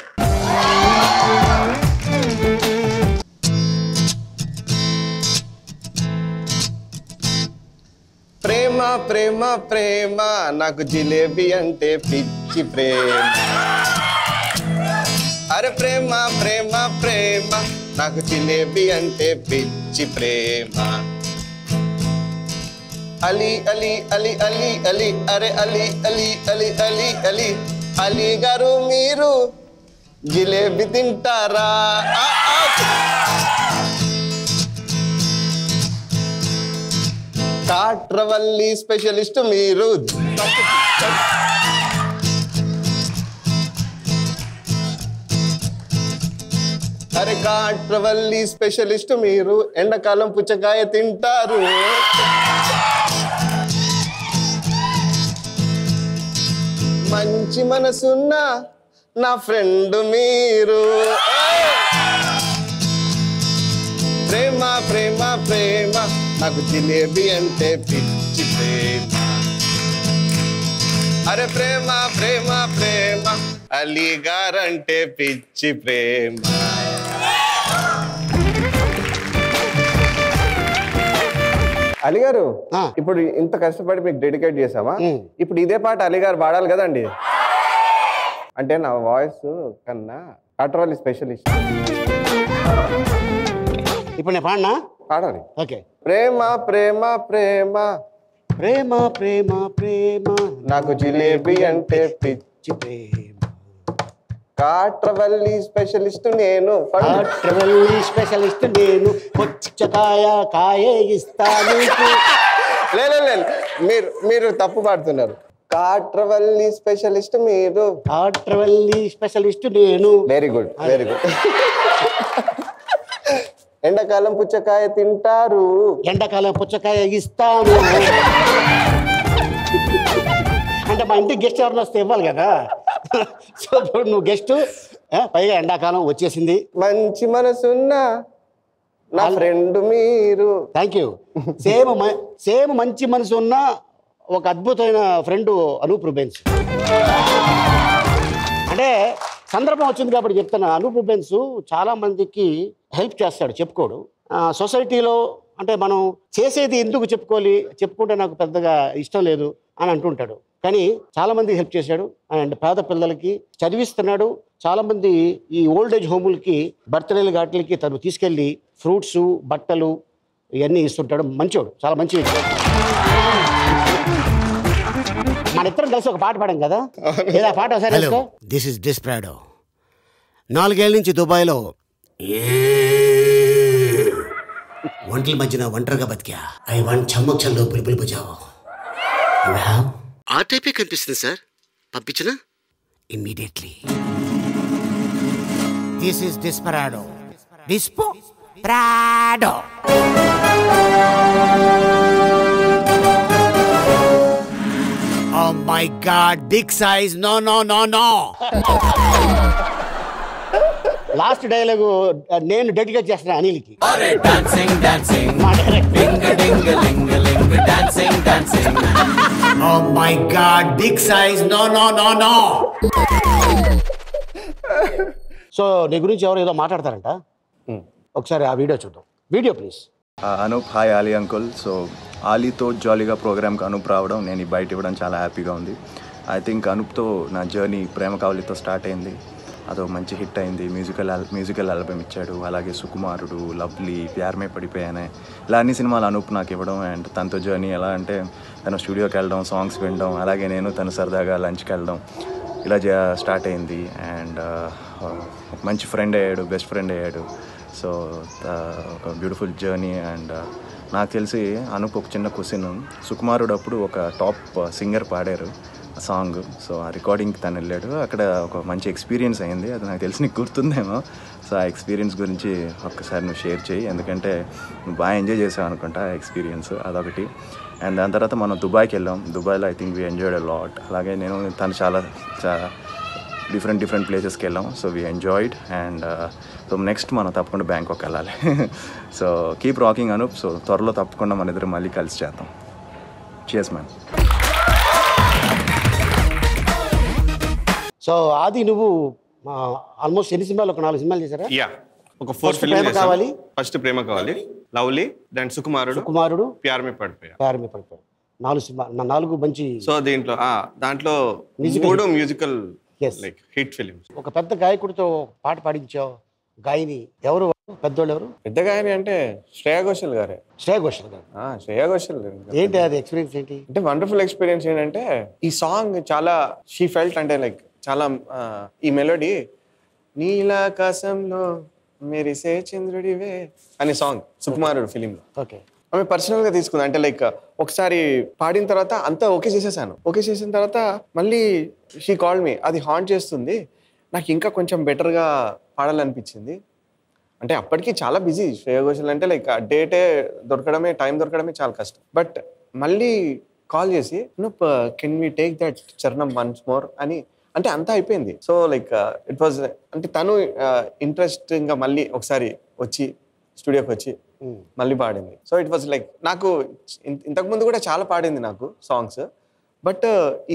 ప్రేమ ప్రేమ ప్రేమ నాకు జిలేబీ అంటే పిచ్చి ప్రేమ. అరే ప్రేమ ప్రేమ ప్రేమ నాకు జిలేబీ అంటే పిచ్చి ప్రేమ. అలీ అలీ అలీ అలీ అలీ అరే అలీ అలీ అలీ అలీ అలీ అలీ గారు మీరు జిలేబీ తింటారా? కాట్రవల్లి స్పెషలిస్ట్ మీరు. అరే కాట్రవల్లి స్పెషలిస్ట్ మీరు ఎండాకాలం పుచ్చకాయ తింటారు. మంచి మనసున్న నా ఫ్రెండ్ మీరు. ప్రేమ ప్రేమ ప్రేమ నాకు జిలేబీ అంటే పిచ్చి ప్రేమ. अरे प्रेमा प्रेमा प्रेमा अली गारंटे पिच्ची प्रेमा। अलीगारू इप्पुडु इंत कष्टपडि मीकु डेडिकेट चेसामा इप्पुडु इदे पाट अलीगारू पाडाली कदंडी अंटे ना वायस कन्ना कट्रोल स्पेशलिस्ट इप्पुडु नेनु पाडना पाडाली ओके प्रेमा प्रेमा प्रेमा प्रेमा प्रेमा प्रेमा नाकु जिलेबी अंटे पिच्ची प्रेमा काट्रवल्ली स्पेशलिस्ट नेनु काट्रवल्ली स्पेशलिस्ट नेनु कोच्चकाय काये इस्तानु ले ले ले మీరు మీరు తప్పు పాడుతున్నారు కాట్రవల్లి స్పెషలిస్ట్ నేను వెరీ గుడ్ వెరీ గుడ్ ఎండకాలం పుచ్చకాయ తింటారు ఎండకాలం పుచ్చకాయ ఇస్తాను అంటే మా ఇంటికి గెస్ట్ ఎవరైనా వస్తే ఇవ్వాలి కదా సో నువ్వు గెస్ట్ పైగా ఎండాకాలం వచ్చేసింది మంచి మనసున్న నా ఫ్రెండ్ మీరు థ్యాంక్ యూ సేమ్ మంచి మనసున్న ఒక అద్భుతమైన ఫ్రెండ్ అనూప్ రూబెన్స్ అంటే సందర్భం వచ్చింది కాబట్టి చెప్తాను అనూప్ రూబెన్స్ చాలా మందికి హెల్ప్ చేస్తాడు చెప్పుకోడు సొసైటీలో అంటే మనం చేసేది ఎందుకు చెప్పుకుంటే నాకు పెద్దగా ఇష్టం లేదు అని అంటుంటాడు కానీ చాలా మంది హెల్ప్ చేశాడు అండ్ పేద పిల్లలకి చదివిస్తున్నాడు చాలా మంది ఈ ఓల్డ్ ఏజ్ హోములకి బర్త్డేలు గాట్లకి తను తీసుకెళ్ళి ఫ్రూట్స్ బట్టలు ఇవన్నీ ఇస్తుంటాడు మంచోడు చాలా మంచి వ్యక్తి మన ఇద్దరం కలిసి ఒక పాట పాడాం కదా ఏదో పాట ఒకసారి దిస్ ఇస్ డిస్ప్రాడో నాలుగేళ్ల నుంచి దుబాయ్లో ఒంటరి మధ్యన ఒంటరిగా బతికా ఐ వన్ చమ్మక్షంలో పులిపులి బుజావా ఆ టైపే కనిపిస్తుంది సార్ పంపించిన ఇమ్మీడియట్లీ దిస్ ఈస్ డిస్పరాడో డిస్పో ప్రాడో oh my god big size no no no no last dialogue నేను డెడికేట్ చేస్తున్నా అనిల్కి అరే డాన్సింగ్ డాన్సింగ్ డింగ్ డింగ్ లింగ్ లింగ్ dancing dancing oh my god big size no no no no so నీ గురించి ఎవరు ఏదో మాట్లాడతారంట ఒకసారి ఆ వీడియో చూద్దాం video please Anup hi Ali uncle so ఆలీతో జాలీగా ప్రోగ్రామ్కి అనూప్ రావడం నేను బయట ఇవ్వడం చాలా హ్యాపీగా ఉంది ఐ థింక్ అనూప్తో నా జర్నీ ప్రేమ కావలితో స్టార్ట్ అయింది అదో మంచి హిట్ అయింది మ్యూజికల్ ఆల్బమ్ ఇచ్చాడు అలాగే సుకుమారుడు లవ్లీ ప్యార్మే పడిపోయానే ఇలా అన్ని సినిమాలు అనూప్ నాకు ఇవ్వడం అండ్ తనతో జర్నీ ఎలా అంటే తను స్టూడియోకి వెళ్ళడం సాంగ్స్ వినడం అలాగే నేను తను సరదాగా లంచ్కి వెళ్ళడం ఇలా స్టార్ట్ అయింది అండ్ మంచి ఫ్రెండ్ అయ్యాడు బెస్ట్ ఫ్రెండ్ అయ్యాడు సో ఒక బ్యూటిఫుల్ జర్నీ అండ్ నాకు తెలిసి అనూప్ ఒక చిన్న క్వశ్చన్ సుకుమారుడు అప్పుడు ఒక టాప్ సింగర్ పాడారు సాంగ్ సో ఆ రికార్డింగ్కి తను వెళ్ళాడు అక్కడ ఒక మంచి ఎక్స్పీరియన్స్ అయింది అది నాకు తెలిసి నీకు గుర్తుందేమో సో ఆ ఎక్స్పీరియన్స్ గురించి ఒక్కసారి నువ్వు షేర్ చేయి ఎందుకంటే నువ్వు బాగా ఎంజాయ్ చేసావు అనుకుంటా ఆ ఎక్స్పీరియన్స్ అదొకటి అండ్ దాని తర్వాత మనం దుబాయ్కి వెళ్ళాం దుబాయ్లో I think we enjoyed a lot అలాగే నేను తను చాలా డిఫరెంట్ ప్లేసెస్కి వెళ్ళాం so we enjoyed and so next మనం తప్పకుండా బ్యాంకాక్ వెళ్ళాలి so keep rocking Anup so త్వరలో తప్పకుండా మన ఇద్దరు మళ్ళీ కలిసి చేద్దాం చీర్స్ మ్యాన్ సో ఆది నువ్వు ఆల్మోస్ట్ ఎన్ని సినిమాలు ఒక 4 సినిమాలు చేశారా యా ఒక 4 ఫిల్మ్స్ ప్రేమ కావాలి first Prema Kavali lovely then సుకుమారుడు ప్యార్ మే పడిపోయా 4 సినిమాలు 4 మంచి సో దీంట్లో దాంట్లో 3 మ్యూజికల్ లైక్ హిట్ ఫిల్మ్స్ ఒక పెద్ద గాయకుడితో పాట పాడించావు గాయని ఎవరు పెద్దోళ్ళు ఎవరు పెద్ద గాయని అంటే శ్రేయా ఘోషల్ గారు ఏంటి అది ఎక్స్‌పీరియన్స్ ఏంటి అంటే వండర్ఫుల్ ఎక్స్‌పీరియన్స్ ఏంటంటే ఈ సాంగ్ చాలా షీ ఫెల్ట్ అంటే లైక్ చాలా ఈ మెలోడీ నీలాకాశంలో మెరిసే చంద్రుడివే అనే సాంగ్ సుకుమారుడు ఫిలింలో ఓకే ఆమె పర్సనల్గా తీసుకుంది అంటే లైక్ ఒకసారి పాడిన తర్వాత అంతా ఓకే చేసిన తర్వాత మళ్ళీ షీ కాల్డ్ మీ అది హాంట్ చేస్తుంది నాకు ఇంకా కొంచెం బెటర్గా పాడాలనిపించింది అంటే అప్పటికి చాలా బిజీ శ్రేయా ఘోషల్ అంటే లైక్ డేటే దొరకడమే టైం దొరకడమే చాలా కష్టం బట్ మళ్ళీ కాల్ చేసి కెన్ వీ టేక్ దట్ చరణం వన్స్ మోర్ అని అంటే అంతా అయిపోయింది సో లైక్ ఇట్ వాజ్ అంటే తను ఇంట్రెస్టింగ్గా మళ్ళీ ఒకసారి స్టూడియోకి వచ్చి మళ్ళీ పాడింది సో ఇట్ వాజ్ లైక్ నాకు ఇంతకుముందు కూడా చాలా పాడింది నాకు సాంగ్స్ बट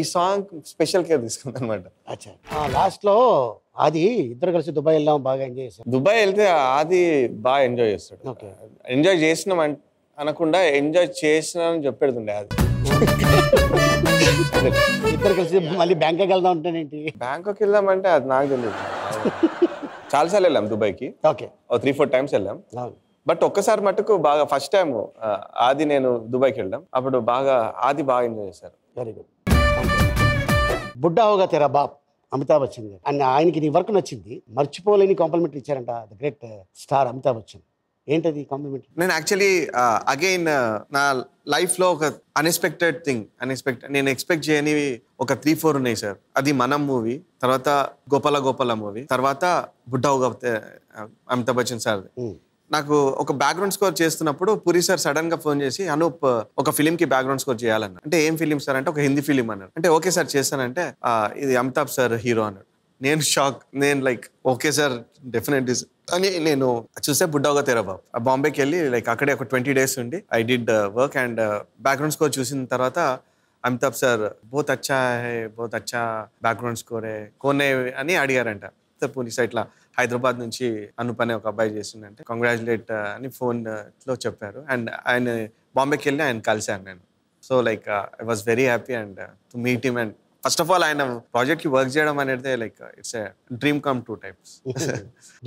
सांग स्पेशल अच्छा लास्ट आदि इधर कल दुबई दुबई आदि बा एंजॉय एंजॉय అనకుండా ఎంజాయ్ చేశానని చెప్పేడుండే అది ఇద్దరు కలిసి మళ్ళీ బ్యాంకాక్ వెళ్దాం అంటానేంటి బ్యాంకాక్ వెళ్దాం అంటే అది నాకు తెలియదు చాలా సార్లు వెళ్ళాం దుబాయ్కి ఓకే 3-4 టైమ్స్ వెళ్ళాం బట్ ఒక్కసారి మట్టుకు బాగా ఫస్ట్ టైం ఆది నేను దుబాయ్కి వెళ్ళాం అప్పుడు బాగా ఆది బాగా ఎంజాయ్ చేశారు వెరీ గుడ్ బుడ్డా హోగా तेरा बाप అమితాబ్ బచ్చన్ అన్న ఆయనకి నీ వర్క్ నచ్చింది మర్చిపోలేని కాంప్లిమెంట్ ఇచ్చారంట the great star Amitabh Bachchan ఏంటది కాంప్లిమెంట్ నేను యాక్చువల్లీ అగైన్ నా లైఫ్ లో ఒక అన్ఎక్స్పెక్టెడ్ థింగ్ నేను ఎక్స్పెక్ట్ చేయనివి ఒక 3-4 ఉన్నాయి సార్ అది మనం మూవీ తర్వాత గోపాల గోపాల మూవీ తర్వాత బుడ్డా హోగా అమితాబ్ బచ్చన్ సార్ నాకు ఒక బ్యాక్గ్రౌండ్ స్కోర్ చేస్తున్నప్పుడు పూరి సార్ సడన్ గా ఫోన్ చేసి అనూప్ ఒక ఫిలిం కి బ్యాక్గ్రౌండ్ స్కోర్ చేయాలన్నా అంటే ఏం ఫిలిం సార్ అంటే ఒక హిందీ ఫిలిం అన్నాడు అంటే ఓకే సార్ చేస్తానంటే ఇది అమితాబ్ సార్ హీరో అన్నాడు నేను షాక్ నేను లైక్ ఓకే సార్ డెఫినెట్లీ అని నేను చూసే బుడ్డా హోగా तेरा बाप బాంబేకి వెళ్ళి లైక్ అక్కడే ఒక 20 days ఉండి I did work and background score చూసిన తర్వాత అమితాబ్ సార్ బహుత్ అచ్చా బ్యాక్గ్రౌండ్ స్కోర్ కోనే అని అడిగారంట పూరి సార్ ఇట్లా హైదరాబాద్ నుంచి అనూప్ అనే ఒక అబ్బాయి చేసిందంటే కంగ్రాచులేట్ అని ఫోన్లో చెప్పారు అండ్ ఆయన బాంబేకి వెళ్ళి ఆయన కలిశాను నేను so like I was very happy and to meet him and first of all ఆయన ప్రాజెక్ట్ కి వర్క్ చేయడం అనేది like it's dream come true types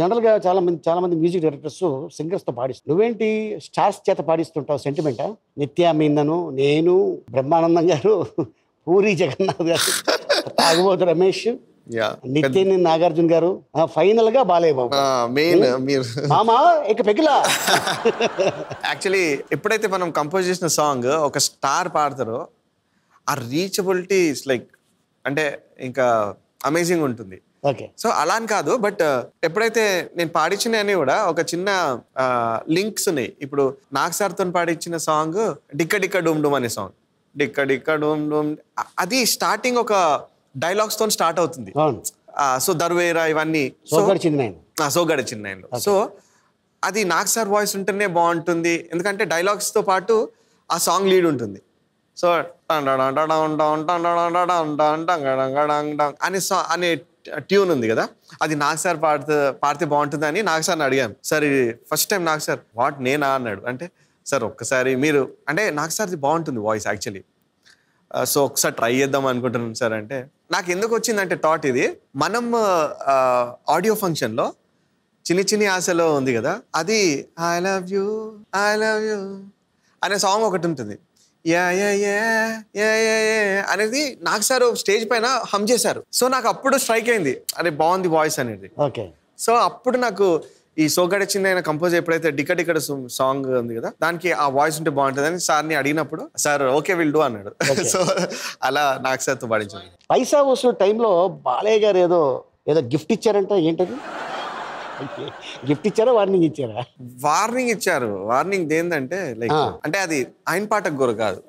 general గా చాలా మంది మ్యూజిక్ డైరెక్టర్స్ సింగర్స్ తో పాడిస్తారు నువ్వేంటి స్టార్స్ చేత పాడిస్తుంటావు సెంటిమెంటా నిత్య మీనను నేను బ్రహ్మానందం గారు పూరి జగన్నాథ్ గారు తాగుబోతు రమేష్ నిత్యని నాగార్జున గారు ఫైనల్ గా బాలేబాబు మెయిన్ మీరు మామా ఇక పెగిలా యాక్చువల్లీ ఎప్పుడైతే మనం కంపోజ్ చేసిన సాంగ్ ఒక స్టార్ పాడతారో ఆ రీచబిలిటీ ఇస్ లైక్ అంటే ఇంకా అమేజింగ్ ఉంటుంది సో అలా అని కాదు బట్ ఎప్పుడైతే నేను పాడించినవి కూడా ఒక చిన్న లింక్స్ ఉన్నాయి ఇప్పుడు నాగ్ సార్తో పాడించిన సాంగ్ డిక్క డిక్క డూమ్ డూమ్ అనే సాంగ్ డిక్క డిక్క డూమ్ డూమ్ అది స్టార్టింగ్ ఒక డైలాగ్స్ తో స్టార్ట్ అవుతుంది సో దర్వేరా ఇవన్నీ సో గడిచిన్నాయన్లో సో అది నాగ్ సార్ వాయిస్ ఉంటేనే బాగుంటుంది ఎందుకంటే డైలాగ్స్ తో పాటు ఆ సాంగ్ లీడ్ ఉంటుంది సో అనే ట్యూన్ ఉంది కదా అది నాగ్ సార్ పాడితే బాగుంటుంది అని నాగ్ సార్ని అడిగాను sir first time Nag sir what నేనా అన్నాడు అంటే సార్ ఒక్కసారి మీరు అంటే నాగ్ సార్ది బాగుంటుంది వాయిస్ యాక్చువల్లీ సో ఒకసారి ట్రై చేద్దాం అనుకుంటున్నాను సార్ అంటే నాకు ఎందుకు వచ్చిందంటే థాట్ ఇది మనం ఆడియో ఫంక్షన్లో చిన్ని చిన్ని ఆశలో ఉంది కదా అది ఐ లవ్ యూ అనే సాంగ్ ఒకటి ఉంటుంది yeah yeah yeah yeah yeah అనేది నాకు సార్ స్టేజ్ పైన హమ్ చేశారు సో నాకు అప్పుడు స్ట్రైక్ అయింది అరే బాగుంది వాయిస్ అనేది ఓకే సో అప్పుడు నాకు ఈ సోగడ చిన్న కంపోజ్ ఎప్పుడైతే డికడికడ సాంగ్ ఉంది కదా దానికి ఆ వాయిస్ ఉంటే బాగుంటుంది అని సార్ని అడిగినప్పుడు సార్ ఓకే విల్ డూ అన్నాడు సో అలా నాకు సార్తో పాడించాను పైసా వస్తున్న టైంలో బాలయ్య గారు ఏదో గిఫ్ట్ ఇచ్చారంట ఏంటది గిఫ్ట్ ఇచ్చారా వార్నింగ్ ఇచ్చారా వార్నింగ్ ఇచ్చారు వార్నింగ్ ఏంటంటే లైక్ అంటే అది ఆయన పాటకు గురి కాదు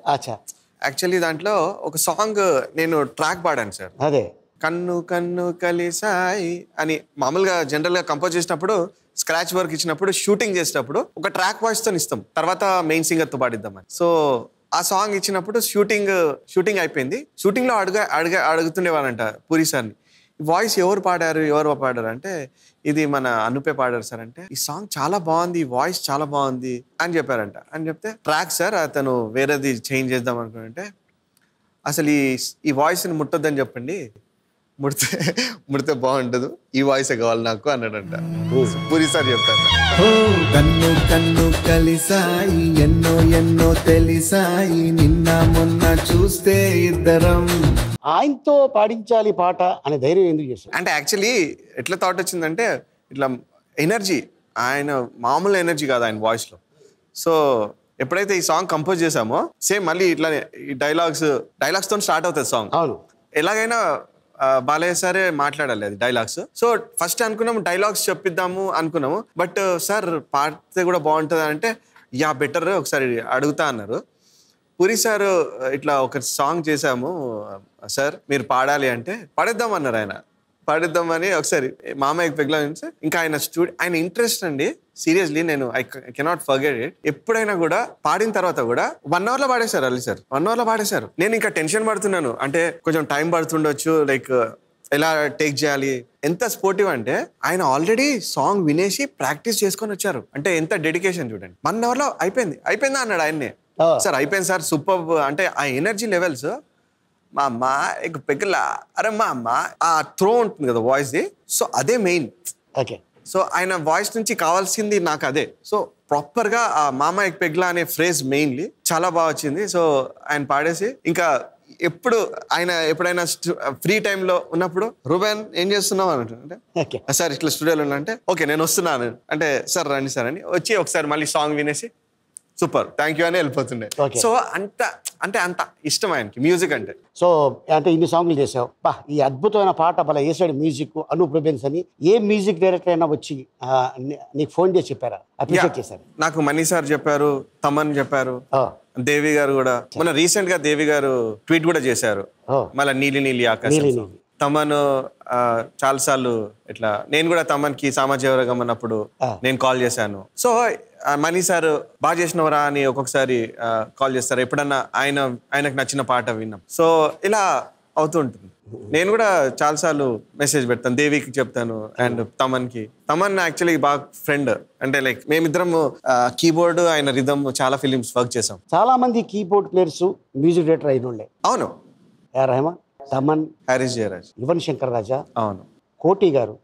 యాక్చువల్లీ దాంట్లో ఒక సాంగ్ నేను ట్రాక్ పాడాను సార్ అదే కన్ను కన్ను కలిసాయి అని మామూలుగా జనరల్ గా కంపోజ్ చేసినప్పుడు స్క్రాచ్ వర్క్ ఇచ్చినప్పుడు షూటింగ్ చేసేటప్పుడు ఒక ట్రాక్ వాయిస్ తో ఇస్తాం తర్వాత మెయిన్ సింగర్ తో పాడిద్దామని సో ఆ సాంగ్ ఇచ్చినప్పుడు షూటింగ్ అయిపోయింది షూటింగ్ లో అడుగుతుండేవారంట పూరి సార్ని వాయిస్ ఎవరు పాడారు అంటే ఇది మన అనుపే పాడారు సార్ అంటే ఈ సాంగ్ చాలా బాగుంది వాయిస్ చాలా బాగుంది అని చెప్పారంట అని చెప్తే ట్రాక్ సార్ అతను వేరేది చేంజ్ చేద్దాం అనుకుంటే అసలు ఈ వాయిస్ని ముట్టొద్దని చెప్పండి ముడితే బాగుండదు ఈ వాయిసే కావాలి నాకు అన్నాడంట పూరి సార్ చెప్తాను కన్ను కన్ను కలిసాయి ఎన్నో ఎన్నో తెలిసాయి నిన్న మొన్న చూస్తే ఇద్దరం ఆయనతో పాడించాలి పాట అనే ధైర్యం ఎందుకు చేశారు అంటే యాక్చువల్లీ ఎట్లా థాట్ వచ్చిందంటే ఇట్లా ఎనర్జీ ఆయన మామూలు ఎనర్జీ కాదు ఆయన వాయిస్లో సో ఎప్పుడైతే ఈ సాంగ్ కంపోజ్ చేసామో సేమ్ మళ్ళీ ఇట్లా ఈ డైలాగ్స్తో స్టార్ట్ అవుతుంది సాంగ్ అవును ఎలాగైనా బాలయ్య సారే మాట్లాడాలి అది డైలాగ్స్ సో ఫస్ట్ అనుకున్నాము డైలాగ్స్ చెప్పిద్దాము అనుకున్నాము బట్ సార్ పాడితే కూడా బాగుంటుంది అంటే యా బెటర్ ఒకసారి అడుగుతా అన్నారు పూరి సార్ ఇట్లా ఒక సాంగ్ చేశాము సార్ మీరు పాడాలి అంటే పాడేద్దామన్నారు ఆయన పాడిద్దామని ఒకసారి మామయ్యకి పెగ్లాయించి ఇంకా ఆయన స్టూడియో ఆయన ఇంట్రెస్ట్ అండి సీరియస్లీ నేను ఐ కెనాట్ ఫర్గెట్ ఇట్ ఎప్పుడైనా కూడా పాడిన తర్వాత కూడా 1 అవర్ లో పాడేశారు అల్లి సార్ 1 అవర్ లో పాడేశారు నేను ఇంకా టెన్షన్ పడుతున్నాను అంటే కొంచెం టైం పడుతుండొచ్చు లైక్ ఎలా టేక్ చేయాలి ఎంత స్పోర్టివ్ అంటే ఆయన ఆల్రెడీ సాంగ్ వినేసి ప్రాక్టీస్ చేసుకొని వచ్చారు అంటే ఎంత డెడికేషన్ చూడండి 1 అవర్ లో అయిపోయిందా అన్నాడు ఆయన్నే సార్ అయిపోయింది సార్ సూపర్ అంటే ఆ ఎనర్జీ లెవెల్స్ మామా ఇక పెగలా అరే మామా ఆ త్రో ఉంటుంది కదా వాయిస్ది సో అదే మెయిన్ ఓకే సో ఆయన వాయిస్ నుంచి కావాల్సింది నాకు అదే సో ప్రాపర్గా ఆ మామా ఇక పెగలా అనే ఫ్రేజ్ మెయిన్లీ చాలా బాగా వచ్చింది సో ఆయన పాడేసి ఇంకా ఎప్పుడు ఆయన ఎప్పుడైనా ఫ్రీ టైంలో ఉన్నప్పుడు రూబెన్ ఏం చేస్తున్నావు అని అంటే సార్ ఇట్లా స్టూడియోలో అంటే ఓకే నేను వస్తున్నాను అంటే సార్ రండి సార్ అని వచ్చి ఒకసారి మళ్ళీ సాంగ్ వినేసి సూపర్ థ్యాంక్ యూ అని వెళ్ళిపోతుండే సో అంత ఇష్టం ఆయనకి మ్యూజిక్ అంటే సో అంటే ఇన్ని సాంగ్లు చేసావు బా ఈ అద్భుతమైన పాట బల వేసాడు మ్యూజిక్ అనూప్ రూబెన్స్ అని ఏ మ్యూజిక్ డైరెక్టర్ అయినా వచ్చి నీకు ఫోన్ చేసి చెప్పారా అప్రిషియేట్ చేశారు నాకు మనీ సార్ చెప్పారు తమన్ చెప్పారు దేవి గారు కూడా మన రీసెంట్ గా దేవి గారు ట్వీట్ కూడా చేశారు మళ్ళీ నీలి నీలి ఆకాశం తమన్ చాలా సార్లు ఇట్లా నేను కూడా తమన్ కి సామాజిక వర్గం అన్నప్పుడు నేను కాల్ చేశాను సో మనీ సార్ బాగా చేసినవరా అని ఒక్కొక్కసారి కాల్ చేస్తారు ఎప్పుడన్నా ఆయనకు నచ్చిన పాట విన్నాం సో ఇలా అవుతూ ఉంటుంది నేను కూడా చాలా సార్లు మెసేజ్ పెడతాను దేవికి చెప్తాను అండ్ తమన్ కి తమన్ యాక్చువల్లీ బాగా ఫ్రెండ్ అంటే లైక్ మేమిద్దరం కీబోర్డ్ ఆయన రిథమ్ చాలా ఫిలిమ్స్ వర్క్ చేసాం చాలా మంది కీబోర్డ్ ప్లేయర్స్ మ్యూజిక్ డైరెక్టర్ అయినోళ్ళే అవును ఆర్ రెహమాన్ తమన్ హరీష్ జయరాజ్ యువన్ శంకర్ రాజా అవును కోటి గారు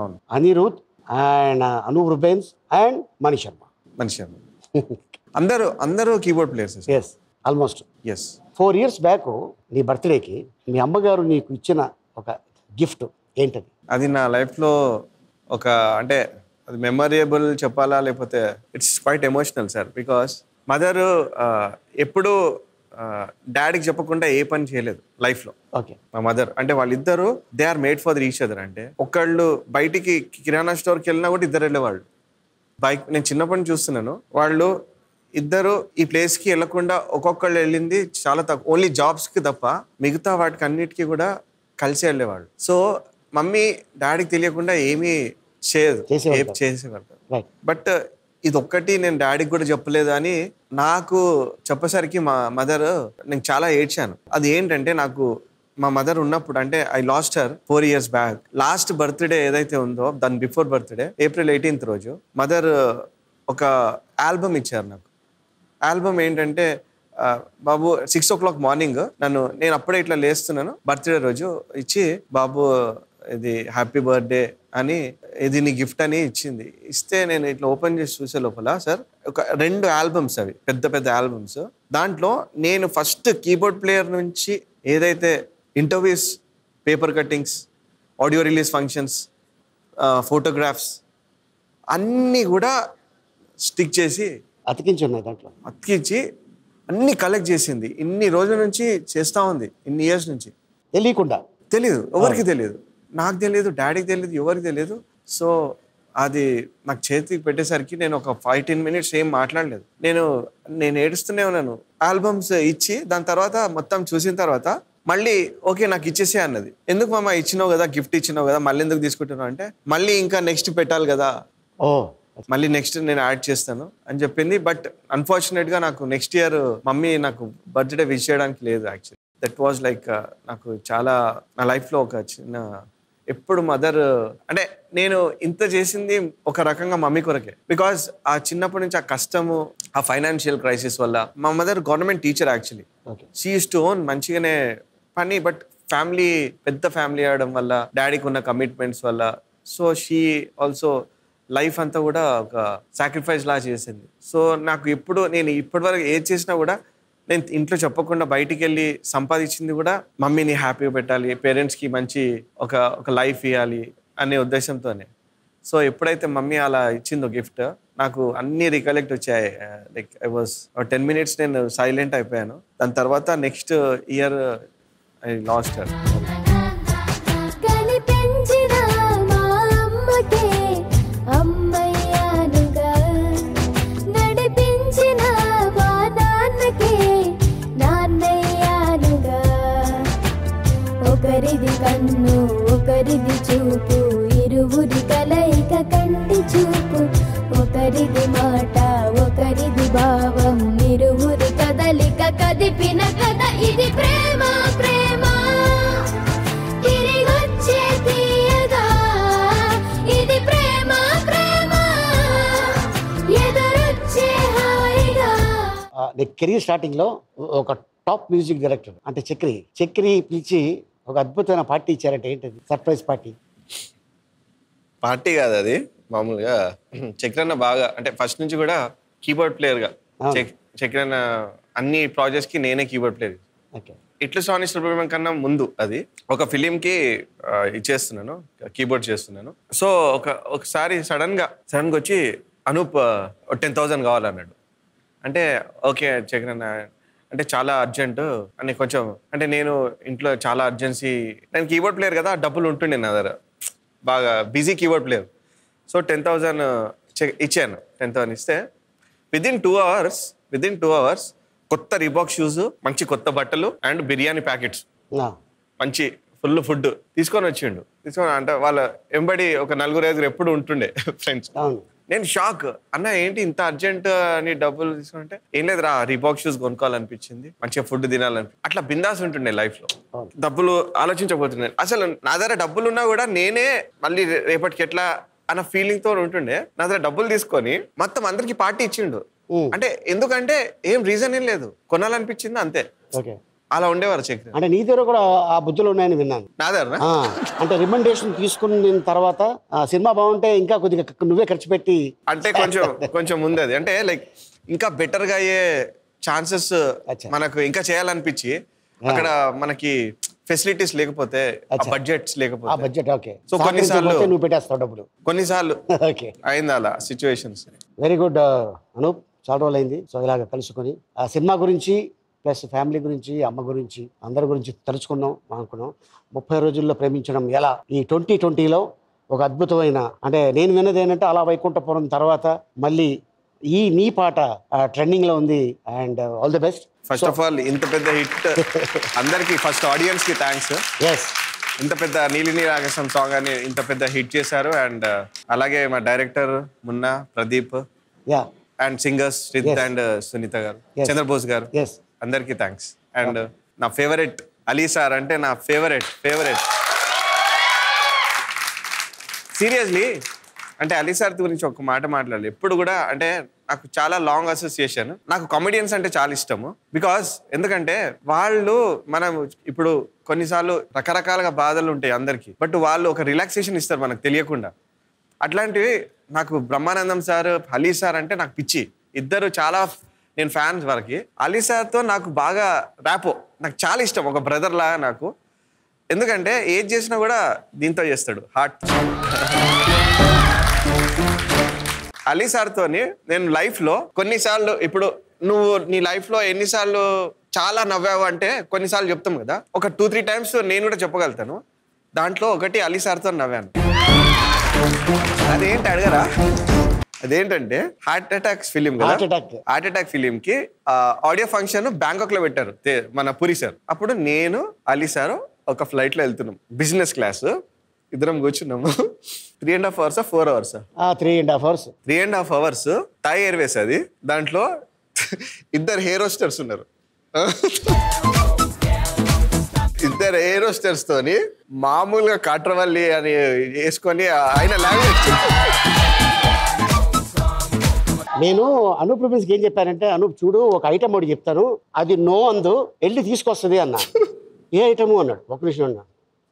అవును అనిరుద్ అండ్ అనూప్ రూబెన్స్ అండ్ మణి శర్మ అందరూ keyboard players yes almost yes 4 years back నీ బర్త్డేకి మీ అమ్మగారు నీకు ఇచ్చిన ఒక గిఫ్ట్ ఏంటది అది నా లైఫ్లో ఒక అంటే అది మెమొరబుల్ చెప్పాలా లేకపోతే it's quite emotional sir because mother ఎప్పుడూ డాడీకి చెప్పకుండా ఏ పని చేయలేదు లైఫ్లో ఓకే మా మదర్ అంటే వాళ్ళిద్దరు they are made for each other అంటే ఒకళ్ళు బయటికి కిరాణా స్టోర్కి వెళ్ళినా కూడా ఇద్దరు వెళ్ళేవాళ్ళు బైక్ నేను చిన్నప్పటి నుంచి చూస్తున్నాను వాళ్ళు ఇద్దరు ఈ ప్లేస్కి వెళ్ళకుండా ఒక్కొక్కళ్ళు వెళ్ళింది చాలా తక్కువ ఓన్లీ జాబ్స్కి తప్ప మిగతా వాటికి అన్నిటికీ కూడా కలిసి వెళ్ళేవాళ్ళు సో మమ్మీ డాడీకి తెలియకుండా ఏమీ చేయదు చేసేవాళ్ళు బట్ ఇదొక్కటి నేను డాడీకి కూడా చెప్పలేదు అని నాకు చెప్పేసరికి మా మదర్ నేను చాలా ఏడ్చాను అది ఏంటంటే నాకు మా మదర్ ఉన్నప్పుడు అంటే I lost her 4 years back last birthday ఏదైతే ఉందో దాని బిఫోర్ బర్త్డే ఏప్రిల్ 18th రోజు మదర్ ఒక ఆల్బమ్ ఇచ్చారు నాకు ఆల్బమ్ ఏంటంటే బాబు 6 o'clock మార్నింగ్ నేను అప్పుడే ఇట్లా లేస్తున్నాను బర్త్డే రోజు ఇచ్చి బాబు ఇది హ్యాపీ బర్త్డే అని ఇది నీ గిఫ్ట్ అని ఇచ్చింది ఇస్తే నేను ఇట్లా ఓపెన్ చేసి చూసే లోపల సార్ ఒక 2 ఆల్బమ్స్ అవి పెద్ద ఆల్బమ్స్ దాంట్లో నేను ఫస్ట్ కీబోర్డ్ ప్లేయర్ నుంచి ఏదైతే interviews paper cuttings audio release functions photographs అన్నీ కూడా స్టిక్ చేసి అతికించున్నాయి దాంట్లో అతికించి అన్నీ కలెక్ట్ చేసింది ఇన్ని రోజుల నుంచి చేస్తూ ఉంది ఇన్ని ఇయర్స్ నుంచి తెలియదు ఎవరికి తెలియదు నాకు తెలియదు డాడీకి తెలియదు ఎవరికి తెలియదు సో అది నాకు చేతికి పెట్టేసరికి నేను ఒక 5-10 minutes ఏం మాట్లాడలేదు నేను ఏడుస్తూనే ఉన్నాను ఆల్బమ్స్ ఇచ్చి దాని తర్వాత మొత్తం చూసిన తర్వాత మళ్ళీ ఓకే నాకు ఇచ్చేసే అన్నది ఎందుకు మామ ఇచ్చినావు కదా గిఫ్ట్ ఇచ్చినావు కదా మళ్ళీ ఎందుకు తీసుకుంటున్నావు అంటే మళ్ళీ ఇంకా నెక్స్ట్ పెట్టాలి కదా ఓ మళ్ళీ నెక్స్ట్ నేను యాడ్ చేస్తాను అని చెప్పింది బట్ అన్ఫార్చునేట్గా నాకు నెక్స్ట్ ఇయర్ మమ్మీ నాకు బర్త్డే విష్ చేయడానికి లేదు యాక్చువల్లీ దట్ వాజ్ లైక్ నాకు చాలా నా లైఫ్లో ఒక చిన్న ఎప్పుడు మదర్ అంటే నేను ఇంత చేసింది ఒక రకంగా మమ్మీ కొరకే బికాజ్ ఆ చిన్నప్పటి నుంచి ఆ కష్టము ఆ ఫైనాన్షియల్ క్రైసిస్ వల్ల మా mother government teacher actually she used to own మంచిగానే పని బట్ ఫ్యామిలీ పెద్ద ఫ్యామిలీ అవడం వల్ల డాడీకి ఉన్న కమిట్మెంట్స్ వల్ల సో షీ ఆల్సో లైఫ్ అంతా కూడా ఒక సాక్రిఫైస్ లా చేసింది సో నాకు ఎప్పుడు నేను ఇప్పటివరకు ఏది చేసినా కూడా నేను ఇంట్లో చెప్పకుండా బయటికి వెళ్ళి సంపాదించింది కూడా మమ్మీని హ్యాపీగా పెట్టాలి పేరెంట్స్కి మంచి ఒక లైఫ్ ఇవ్వాలి అనే ఉద్దేశంతోనే సో ఎప్పుడైతే మమ్మీ అలా ఇచ్చిందో గిఫ్ట్ నాకు అన్నీ రికలెక్ట్ వచ్చాయి లైక్ ఐ వాజ్ 10 minutes నేను సైలెంట్ అయిపోయాను దాని తర్వాత next year I lost her ఒకరిది చూపు ఇరువురి కలయిక కంటి చూపు ఒకరిది మాట ఒకరిది భావం ఇరువురి కదలిక కదిపిన కథ ఇది ప్రేమ ప్రేమ తిరిగొచ్చే తీయగా ఇది ప్రేమ ప్రేమ ఎదురొచ్చే హాయిగా నీ కెరీర్ స్టార్టింగ్ లో ఒక టాప్ మ్యూజిక్ డైరెక్టర్ అంటే చక్రి పిలిచి ఒక అద్భుతమైన పార్టీ ఇచ్చారంటే ఏంటది? సర్ప్రైజ్ పార్టీ కాదు అది, మామూలుగా చక్రన్న బాగా అంటే ఫస్ట్ నుంచి కూడా కీబోర్డ్ ప్లేయర్గా చక్రన్న అన్ని ప్రాజెక్ట్స్కి నేనే కీబోర్డ్ ప్లేయర్. ఇట్లు సానిస్ట్ ప్రోగ్రామ్ కన్నా ముందు అది ఒక ఫిలింకి ఇచ్చేస్తున్నాను, కీబోర్డ్ చేస్తున్నాను. సో ఒకసారి సడన్గా వచ్చి అనూప్ 10,000 కావాలన్నాడు. అంటే ఓకే చక్రన్న అంటే చాలా అర్జెంటు అని కొంచెం అంటే నేను ఇంట్లో చాలా అర్జెన్సీ, నేను కీబోర్డ్ ప్లేయర్ కదా డబ్బులు ఉంటుండే నా దగ్గర, బాగా బిజీ కీబోర్డ్ ప్లేయర్. సో 10,000 ఇచ్చాను. 10,000 ఇస్తే విదిన్ టూ అవర్స్ కొత్త రీబాక్ షూస్, మంచి కొత్త బట్టలు అండ్ బిర్యానీ ప్యాకెట్స్, మంచి ఫుల్ ఫుడ్ తీసుకొని వచ్చిండు. తీసుకొని అంటే వాళ్ళ వెంబడి ఒక 4-5 ఎప్పుడు ఉంటుండే ఫ్రెండ్స్. నేను షాక్, అన్న ఏంటి ఇంత అర్జెంట్ అని డబ్బులు తీసుకుంటే, ఏం లేదు రా రీబాక్ షూస్ కొనుక్కోవాలనిపించింది, మంచిగా ఫుడ్ తినాలనిపి, అట్లా బిందాస్ ఉంటుండే లైఫ్ లో. డబ్బులు ఆలోచించబోతున్నాను, అసలు నా దగ్గర డబ్బులు ఉన్నా కూడా నేనే మళ్ళీ రేపటికి ఎట్లా అన్న ఫీలింగ్ తో ఉంటుండే. నా దగ్గర డబ్బులు తీసుకొని మొత్తం అందరికి పార్టీ ఇచ్చిండు. అంటే ఎందుకంటే ఏం రీజన్ ఏం లేదు, కొనాలనిపించింది అంతే. అలా ఉండేవారు చక్రి. అంటే నీ దగ్గర కూడా ఆ బుద్ధులు ఉన్నాయని విన్నాను. నా దగ్గర అంటే రికమెండేషన్ తీసుకున్న తర్వాత సినిమా బాగుంటే ఇంకా కొద్దిగా నువ్వే ఖర్చు పెట్టి, అంటే కొంచెం ఉంది అది, అంటే లైక్ ఇంకా బెటర్గా అయ్యే ఛాన్సెస్ మనకు ఇంకా చేయాలనిపించి, అక్కడ మనకి ఫెసిలిటీస్ లేకపోతే బడ్జెట్స్ లేకపోతే సో కొన్నిసార్లు నువ్వు పెట్టేస్తావు డబ్బులు, కొన్నిసార్లు అయింది అలా సిచ్యువేషన్స్. వెరీ గుడ్ అనూప్, చాలా రోజులు అయింది సో ఇలాగ కలుసుకొని ఆ సినిమా గురించి ప్లస్ ఫ్యామిలీ గురించి అమ్మ గురించి అందరి గురించి తలుచుకున్నాం అనుకున్నాం. 30 రోజుల్లో ప్రేమించడం ఎలా, ఈ 2020లో ఒక అద్భుతమైన, అంటే నేను విన్నది ఏంటంటే అలా వైకుంఠపురం తర్వాత మళ్ళీ ఈ నీ పాట ట్రెండింగ్లో ఉంది and all the best. First of all ఇంత పెద్ద హిట్ అందరికీ, ఫస్ట్ ఆడియన్స్కి థ్యాంక్స్. ఎస్, ఇంత పెద్ద నీలిని రాగసం సాంగ్ అని ఇంత పెద్ద హిట్ చేశారు. అండ్ అలాగే మా director Munna, Pradeep and singers శ్రీత్ and Sunitha గారు, చంద్రబోస్ గారు, అందరికీ థ్యాంక్స్. అండ్ నా ఫేవరెట్ అలీ సార్, అంటే నా ఫేవరెట్ సీరియస్లీ. అంటే అలీ సార్ గురించి ఒక మాట మాట్లాడాలి, ఎప్పుడు కూడా అంటే నాకు చాలా లాంగ్ అసోసియేషన్. నాకు కామెడియన్స్ అంటే చాలా ఇష్టము, బికాస్ ఎందుకంటే వాళ్ళు మనం ఇప్పుడు కొన్నిసార్లు రకరకాలుగా బాధలు ఉంటాయి అందరికీ, బట్ వాళ్ళు ఒక రిలాక్సేషన్ ఇస్తారు మనకు తెలియకుండా. అట్లాంటివి నాకు బ్రహ్మానందం సార్, అలీ సార్ అంటే నాకు పిచ్చి, ఇద్దరు చాలా నేను ఫ్యాన్స్ వరకు. అలీ సార్తో నాకు బాగా ర్యాపో, నాకు చాలా ఇష్టం, ఒక బ్రదర్ లాగా నాకు. ఎందుకంటే ఏది చేసినా కూడా దీంతో చేస్తాడు, హార్ట్. అలీ సార్తోని నేను లైఫ్లో కొన్నిసార్లు, ఇప్పుడు నువ్వు నీ లైఫ్లో ఎన్నిసార్లు చాలా నవ్వావు అంటే కొన్నిసార్లు చెప్తాం కదా, ఒక 2-3 times నేను కూడా చెప్పగలుగుతాను. దాంట్లో ఒకటి అలీ సార్తో నవ్వాను. అదేంటి అడగరా, అదేంటంటే హార్ట్ అటాక్ ఫిలిం కి ఆడియో ఫంక్షన్ బ్యాంకాక్ లో పెట్టారు మన పూరి సార్. అప్పుడు నేను అలీ సార్ ఒక ఫ్లైట్ లో వెళ్తున్నాం, బిజినెస్ క్లాస్, ఇద్దరం కూర్చున్నాము. 3.5 hours థాయ్ ఎయిర్వేస్ అది, దాంట్లో ఇద్దరు హెయిర్ హోస్టర్స్ ఉన్నారు. ఇద్దరు హెయిర్ హోస్టర్స్ తోని మామూలుగా కాట్రవల్లి అని వేసుకొని ఆయన లాంగ్వేజ్. నేను అనూప్ రూబెన్స్ ఏం చెప్పానంటే, అనూప్ చూడు ఒక ఐటమ్ ఒకటి చెప్తాను, అది నో అందు వెళ్ళి తీసుకొస్తుంది అన్నా. ఏ ఐటము అన్నాడు. ఒక నిమిషం అన్నాడు,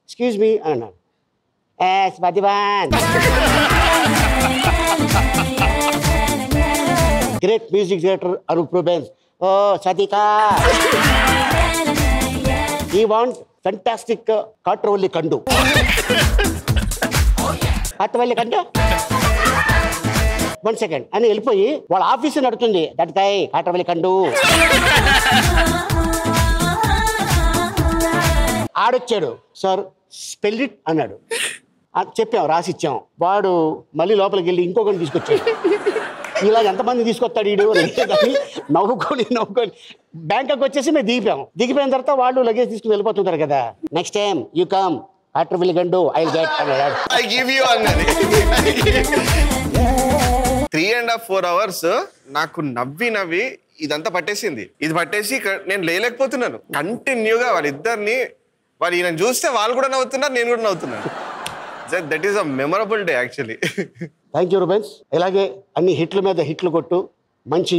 ఎక్స్క్యూజ్ మీ అని అన్నాడు. Great music director Anup Rubens, ఓ సతికా, ఈ వాంట్ ఫెంటాస్టిక్ కాట్రవల్లి కండు 1 second అని వెళ్ళిపోయి వాళ్ళ office నడుతుంది. దట్టాయి కాట్రవల్లి Khandu ఆడొచ్చాడు. Sir spell it అన్నాడు, చెప్పాం రాసిచ్చాం. వాడు మళ్ళీ లోపలికి వెళ్ళి ఇంకొకటి తీసుకొచ్చాడు. ఇలా ఎంతమంది తీసుకొస్తాడు వీడు, నవ్వుకొని బ్యాంకాక్ వచ్చేసి మేము దిగిపోయాం. దిగిపోయిన తర్వాత వాళ్ళు లగేజ్ తీసుకుని వెళ్ళిపోతుంటారు కదా, next time you come What will you do? I'll get another. I give you another. 3.5-4 hours. నాకు నవ్వి ఇదంతా పట్టేసింది. ఇది పట్టేసి నేను లేలేకపోతున్నాను. కంటిన్యూగా వాళ్ళిద్దరిని వాళ్ళు ఈయన చూస్తే వాళ్ళు కూడా నవ్వుతున్నారు, నేను కూడా నవ్వుతున్నాను. That is a memorable day actually. Thank you Rubens. ఇలాగే అన్ని హిట్ల మీద హిట్లు కొట్టు, మంచి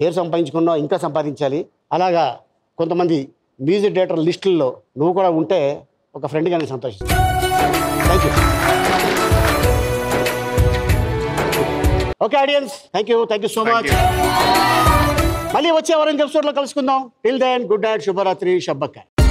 పేరు సంపాదించుకున్నావు, ఇంకా సంపాదించాలి. అలాగా కొంతమంది మ్యూజిక్ డైరెక్టర్ లిస్టుల్లో నువ్వు కూడా ఉంటే ఒక ఫ్రెండ్గా నేను సంతోషిస్తాను. Thank you. Okay audience, thank you so much. మళ్ళీ వచ్చే వారం ఎపిసోడ్లో కలుసుకుందాం. టిల్ దెన్ గుడ్ నైట్, శుభరాత్రి, షబ్బక్క.